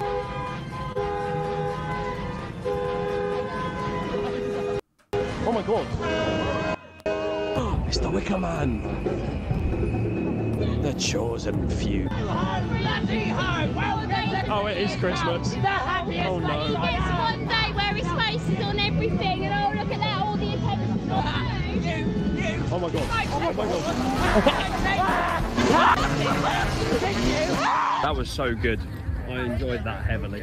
Oh my god! Oh, it's the Wicker Man! The chosen few. Oh, it is Christmas. Oh no. It's one day where his face is on everything, and oh, look at that, all the attention. Oh my god. Oh my god. That was so good. I enjoyed that heavily.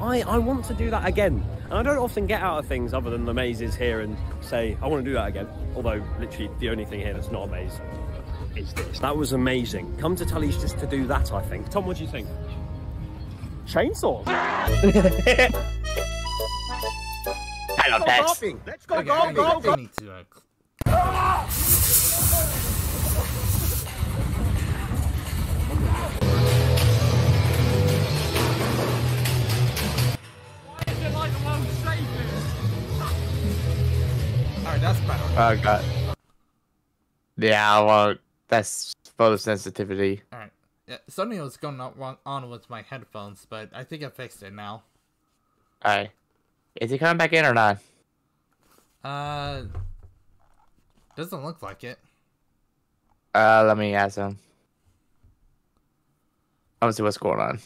I, I want to do that again. And I don't often get out of things other than the mazes here and say, I want to do that again. Although, literally, the only thing here that's not a maze is this. That was amazing. Come to Tulleys just to do that, I think. Tom, what do you think? Chainsaws? Hello, Let's go, Let's go, okay, go, go, go. Need to, uh... Alright, that's better. Oh god. Yeah, well, that's photosensitivity. Alright. Yeah, something was going on with my headphones, but I think I fixed it now. Alright. Is it coming back in or not? Uh... Doesn't look like it. Uh, let me ask him. I want to see what's going on.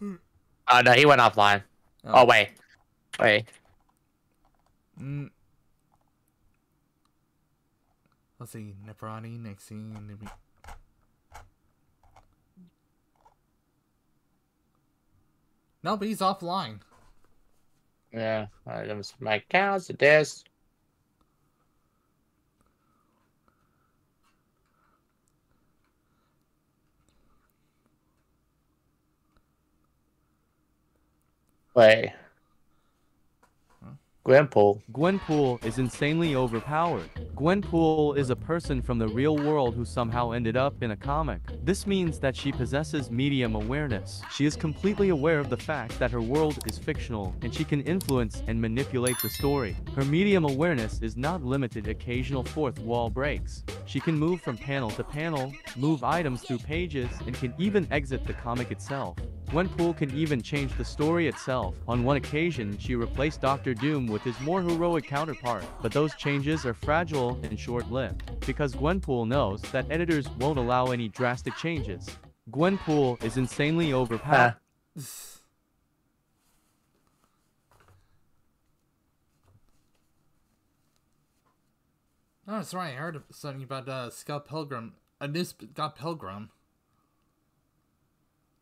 Oh, uh, no, he went offline. Oh, oh wait. Wait. Mm. Let's see. Neferani, Nixie, and Nibby. No, but he's offline. Yeah. Alright, let me see my cows. It is. Wait. Huh? Gwenpool. Gwenpool is insanely overpowered. Gwenpool is a person from the real world who somehow ended up in a comic. This means that she possesses medium awareness. She is completely aware of the fact that her world is fictional, and she can influence and manipulate the story. Her medium awareness is not limited to occasional fourth wall breaks. She can move from panel to panel, move items through pages, and can even exit the comic itself. Gwenpool can even change the story itself. On one occasion, she replaced Doctor Doom with his more heroic counterpart, but those changes are fragile and short-lived, because Gwenpool knows that editors won't allow any drastic changes. Gwenpool is insanely overpowered. Huh. Oh, that's right. I heard something about uh, Scott Pilgrim. A new Scott Pilgrim.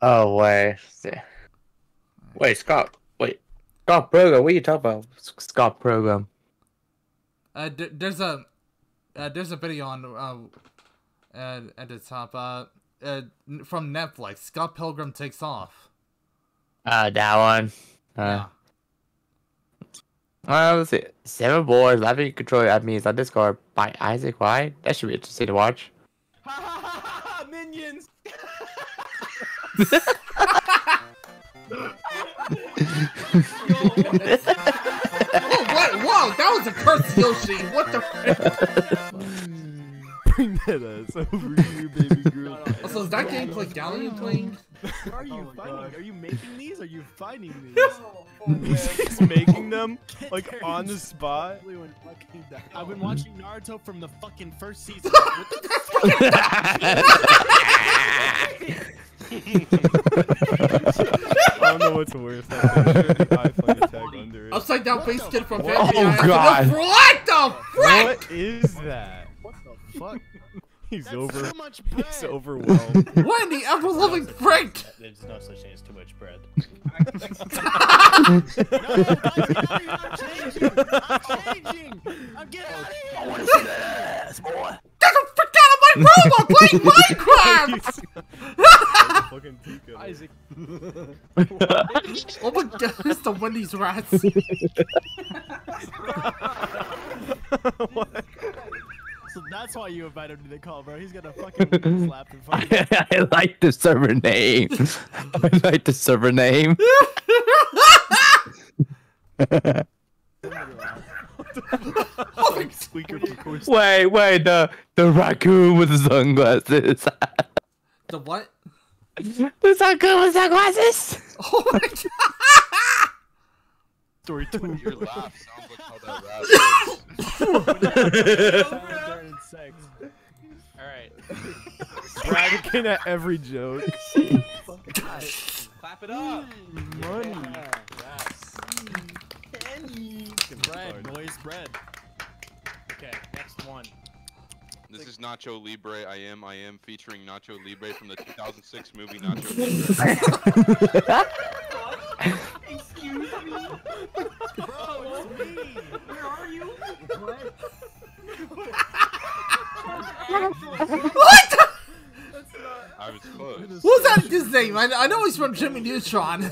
Oh, wait. Wait, Scott. Wait. Scott Pilgrim. What are you talking about? Scott Pilgrim. Uh, d there's a uh, there's a video on uh, uh, at the top uh, uh, from Netflix. Scott Pilgrim Takes Off. Uh, that one. Uh. Yeah. Uh, let's see. Seven boards, laughing control admins on Discord by Isaac White. That should be interesting to watch. Ha ha ha ha! Minions! What? Whoa! That was a curse, Yoshi! What the f? Bring that ass over here, baby girl. Also, is that gameplay Galleon playing? Are you oh finding? God. Are you making these? Are you finding these? Oh, he's making them like on the spot. I've been watching Naruto from the fucking first season. What the I don't know what's worse. Upside down face kid from Banshee. Oh god! What the frick? What is that? What the fuck? He's that's over. Too much bread. He's overwhelmed. What in the ever-loving frick? There's no such thing as too much bread. I'm changing. I'm getting out of here. I want to see that ass, boy. Get the frick out of my room! I'm playing Minecraft. Fucking Tico. Isaac. Oh my god! It's the Wendy's rats. What? So that's why you invited him to the call, bro. He's gonna fucking slap him. I, I like the server name. I like the server name. Wait, wait, the the raccoon with the sunglasses. The what? The raccoon with sunglasses. Oh my god. Story two. Your laugh sounds like how that rap is. Alright. Bragging at every joke. Clap it up. Money. Yeah, yes. Penny. Bread, noise, bread. Okay, next one. This is Nacho Libre. I am, I am featuring Nacho Libre from the two thousand six movie Nacho Libre. Excuse me? Bro, it's me! Where are you? What? What? That's not... I was close. What's that his name? I, I know he's from Jimmy Neutron.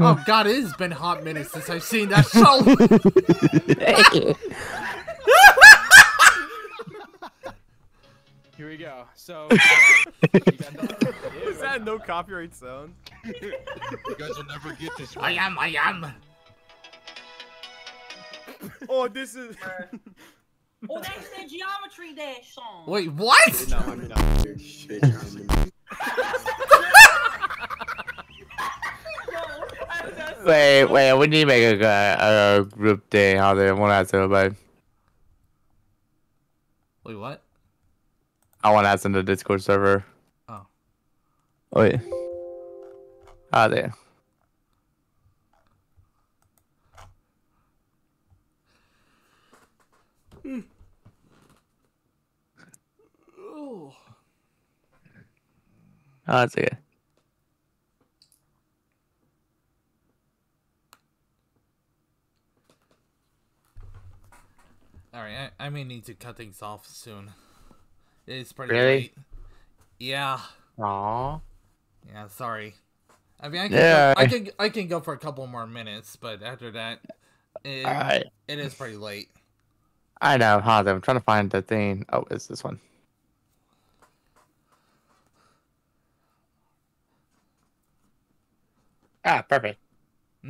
Oh god, it has been hot minutes since I've seen that show! Here we go. So, uh, is that no copyright sound? You guys will never get this one. I am, I am. Oh, this is. Oh, that's the Geometry Dash song. Wait, what? No, I mean, no. Wait, wait, we need to make a, a group day. How they want to ask everybody. Wait, what? I want to ask in the Discord server. Oh. Wait. Ah, there. Mm. Oh. Oh, that's okay. Alright, I, I may need to cut things off soon. It's pretty really? Late. Yeah. Aww. Yeah, sorry. I mean, I can, yeah. go, I can I can go for a couple more minutes, but after that, it, right. it is pretty late. I know, huh? I'm trying to find the thing. Oh, it's this one. Ah, perfect. Hmm?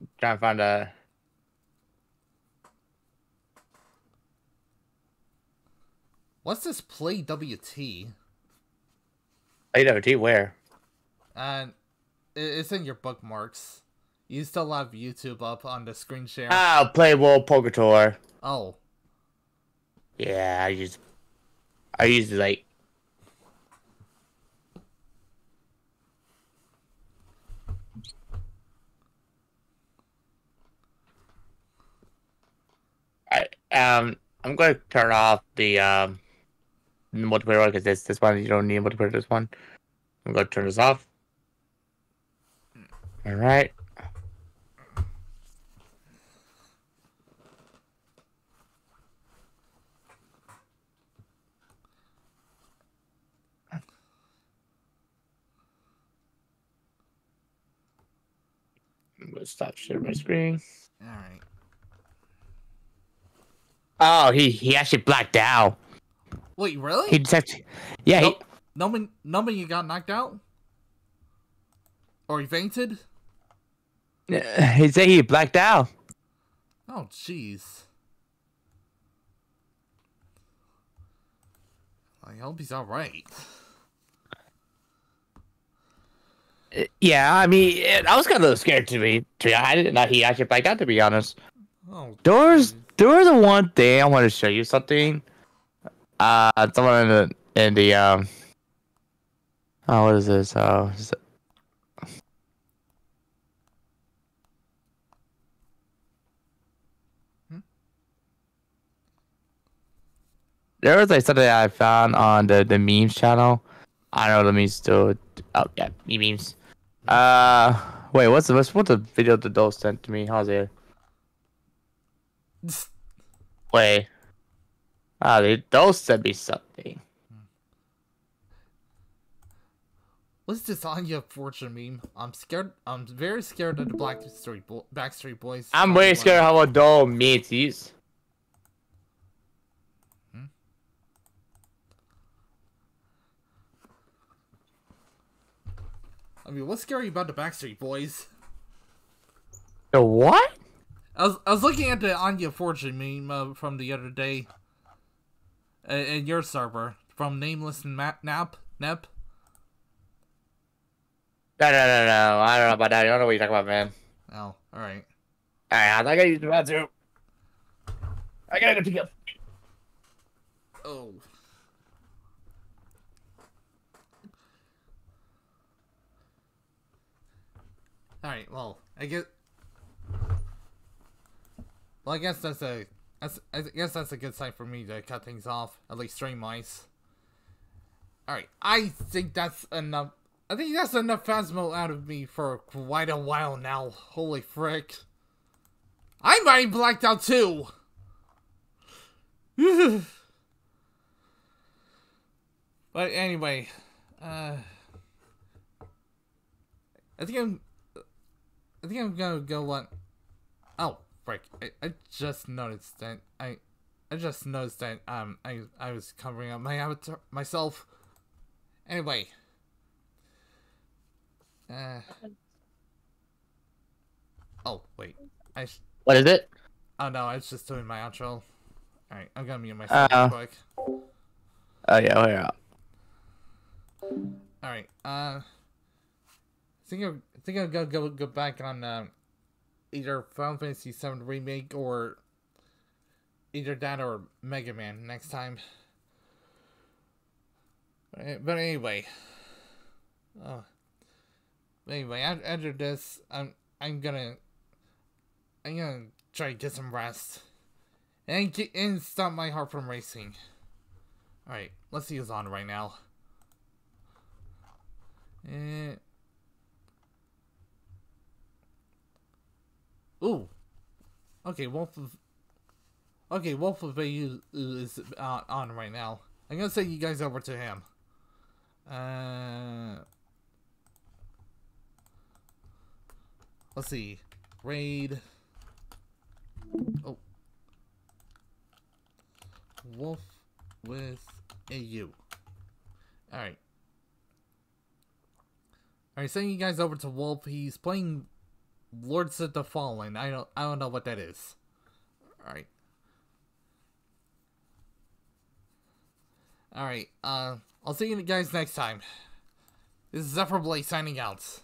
I'm trying to find a. What's this Play W T? Play W T where? And it's in your bookmarks. You still have YouTube up on the screen share. Ah, Play World Poker Tour. Oh. Yeah, I just... I used like... I, um, I'm going to turn off the, um... multiplayer because this, this one, you don't need multiplayer this one. I'm going to turn this off. Alright. I'm going to stop sharing my screen. Alright. Oh, he, he actually blacked out. Wait, really? He just actually, yeah, no, he... Nomi, Nomi, you got knocked out? Or he fainted? Yeah, he said he blacked out. Oh, jeez. I hope he's alright. Yeah, I mean, it, I was kind of a little scared to be... To, I didn't know he actually blacked out, to be honest. Oh, Doors... There's the one thing I want to show you something. Uh, someone in the in the um. Oh, what is this? Oh, is it... hmm? There was like something I found on the the memes channel. I don't know the memes still. Oh yeah, memes. Uh, wait, what's the what's the video the doll sent to me? How's it? Wait. Oh, they those sent me something. What's this Anya Fortune meme? I'm scared. I'm very scared of the Black Street Bo Backstreet Boys. I'm very scared how a doll meets these. Hmm? I mean, what's scary about the Backstreet Boys? The what? I was, I was looking at the Anya Fortune meme uh, from the other day uh, in your server from Nameless and Nap Nap. Nep. No, no, no, no. I don't know about that. I don't know what you're talking about, man. Oh, all right. All right, I gotta use the bathroom. I gotta go pick up. Oh. All right. Well, I guess. Well, I guess that's a, that's, I guess that's a good sign for me to cut things off, at least stream-wise. Alright, I think that's enough, I think that's enough Phasmo out of me for quite a while now, holy frick. I might have blacked out too! But anyway, uh... I think I'm, I think I'm gonna go what, oh. I, I just noticed that I I just noticed that um I I was covering up my avatar myself. Anyway. Uh Oh, wait. I sh What is it? Oh no, I was just doing my outro. All right, I'm going to mute myself uh, real quick. Oh uh, yeah, we're out. All right. Uh I think I'm, I think I'm going to go go back on um uh, either Final Fantasy seven Remake or either that or Mega Man next time. But anyway, oh, but anyway, after this, I'm I'm gonna I'm gonna try to get some rest and get and stop my heart from racing. All right, let's see who's on right now. Eh. Ooh, okay, Wolf of, okay, Wolf of Bayou is uh, on right now. I'm gonna send you guys over to him. Uh, let's see, raid. Oh, Wolf with a U. All right, all right. Sending you guys over to Wolf. He's playing Lords of the Fallen. I don't I don't know what that is. Alright. Alright, uh, I'll see you guys next time. This is Zephyr Blaze signing out.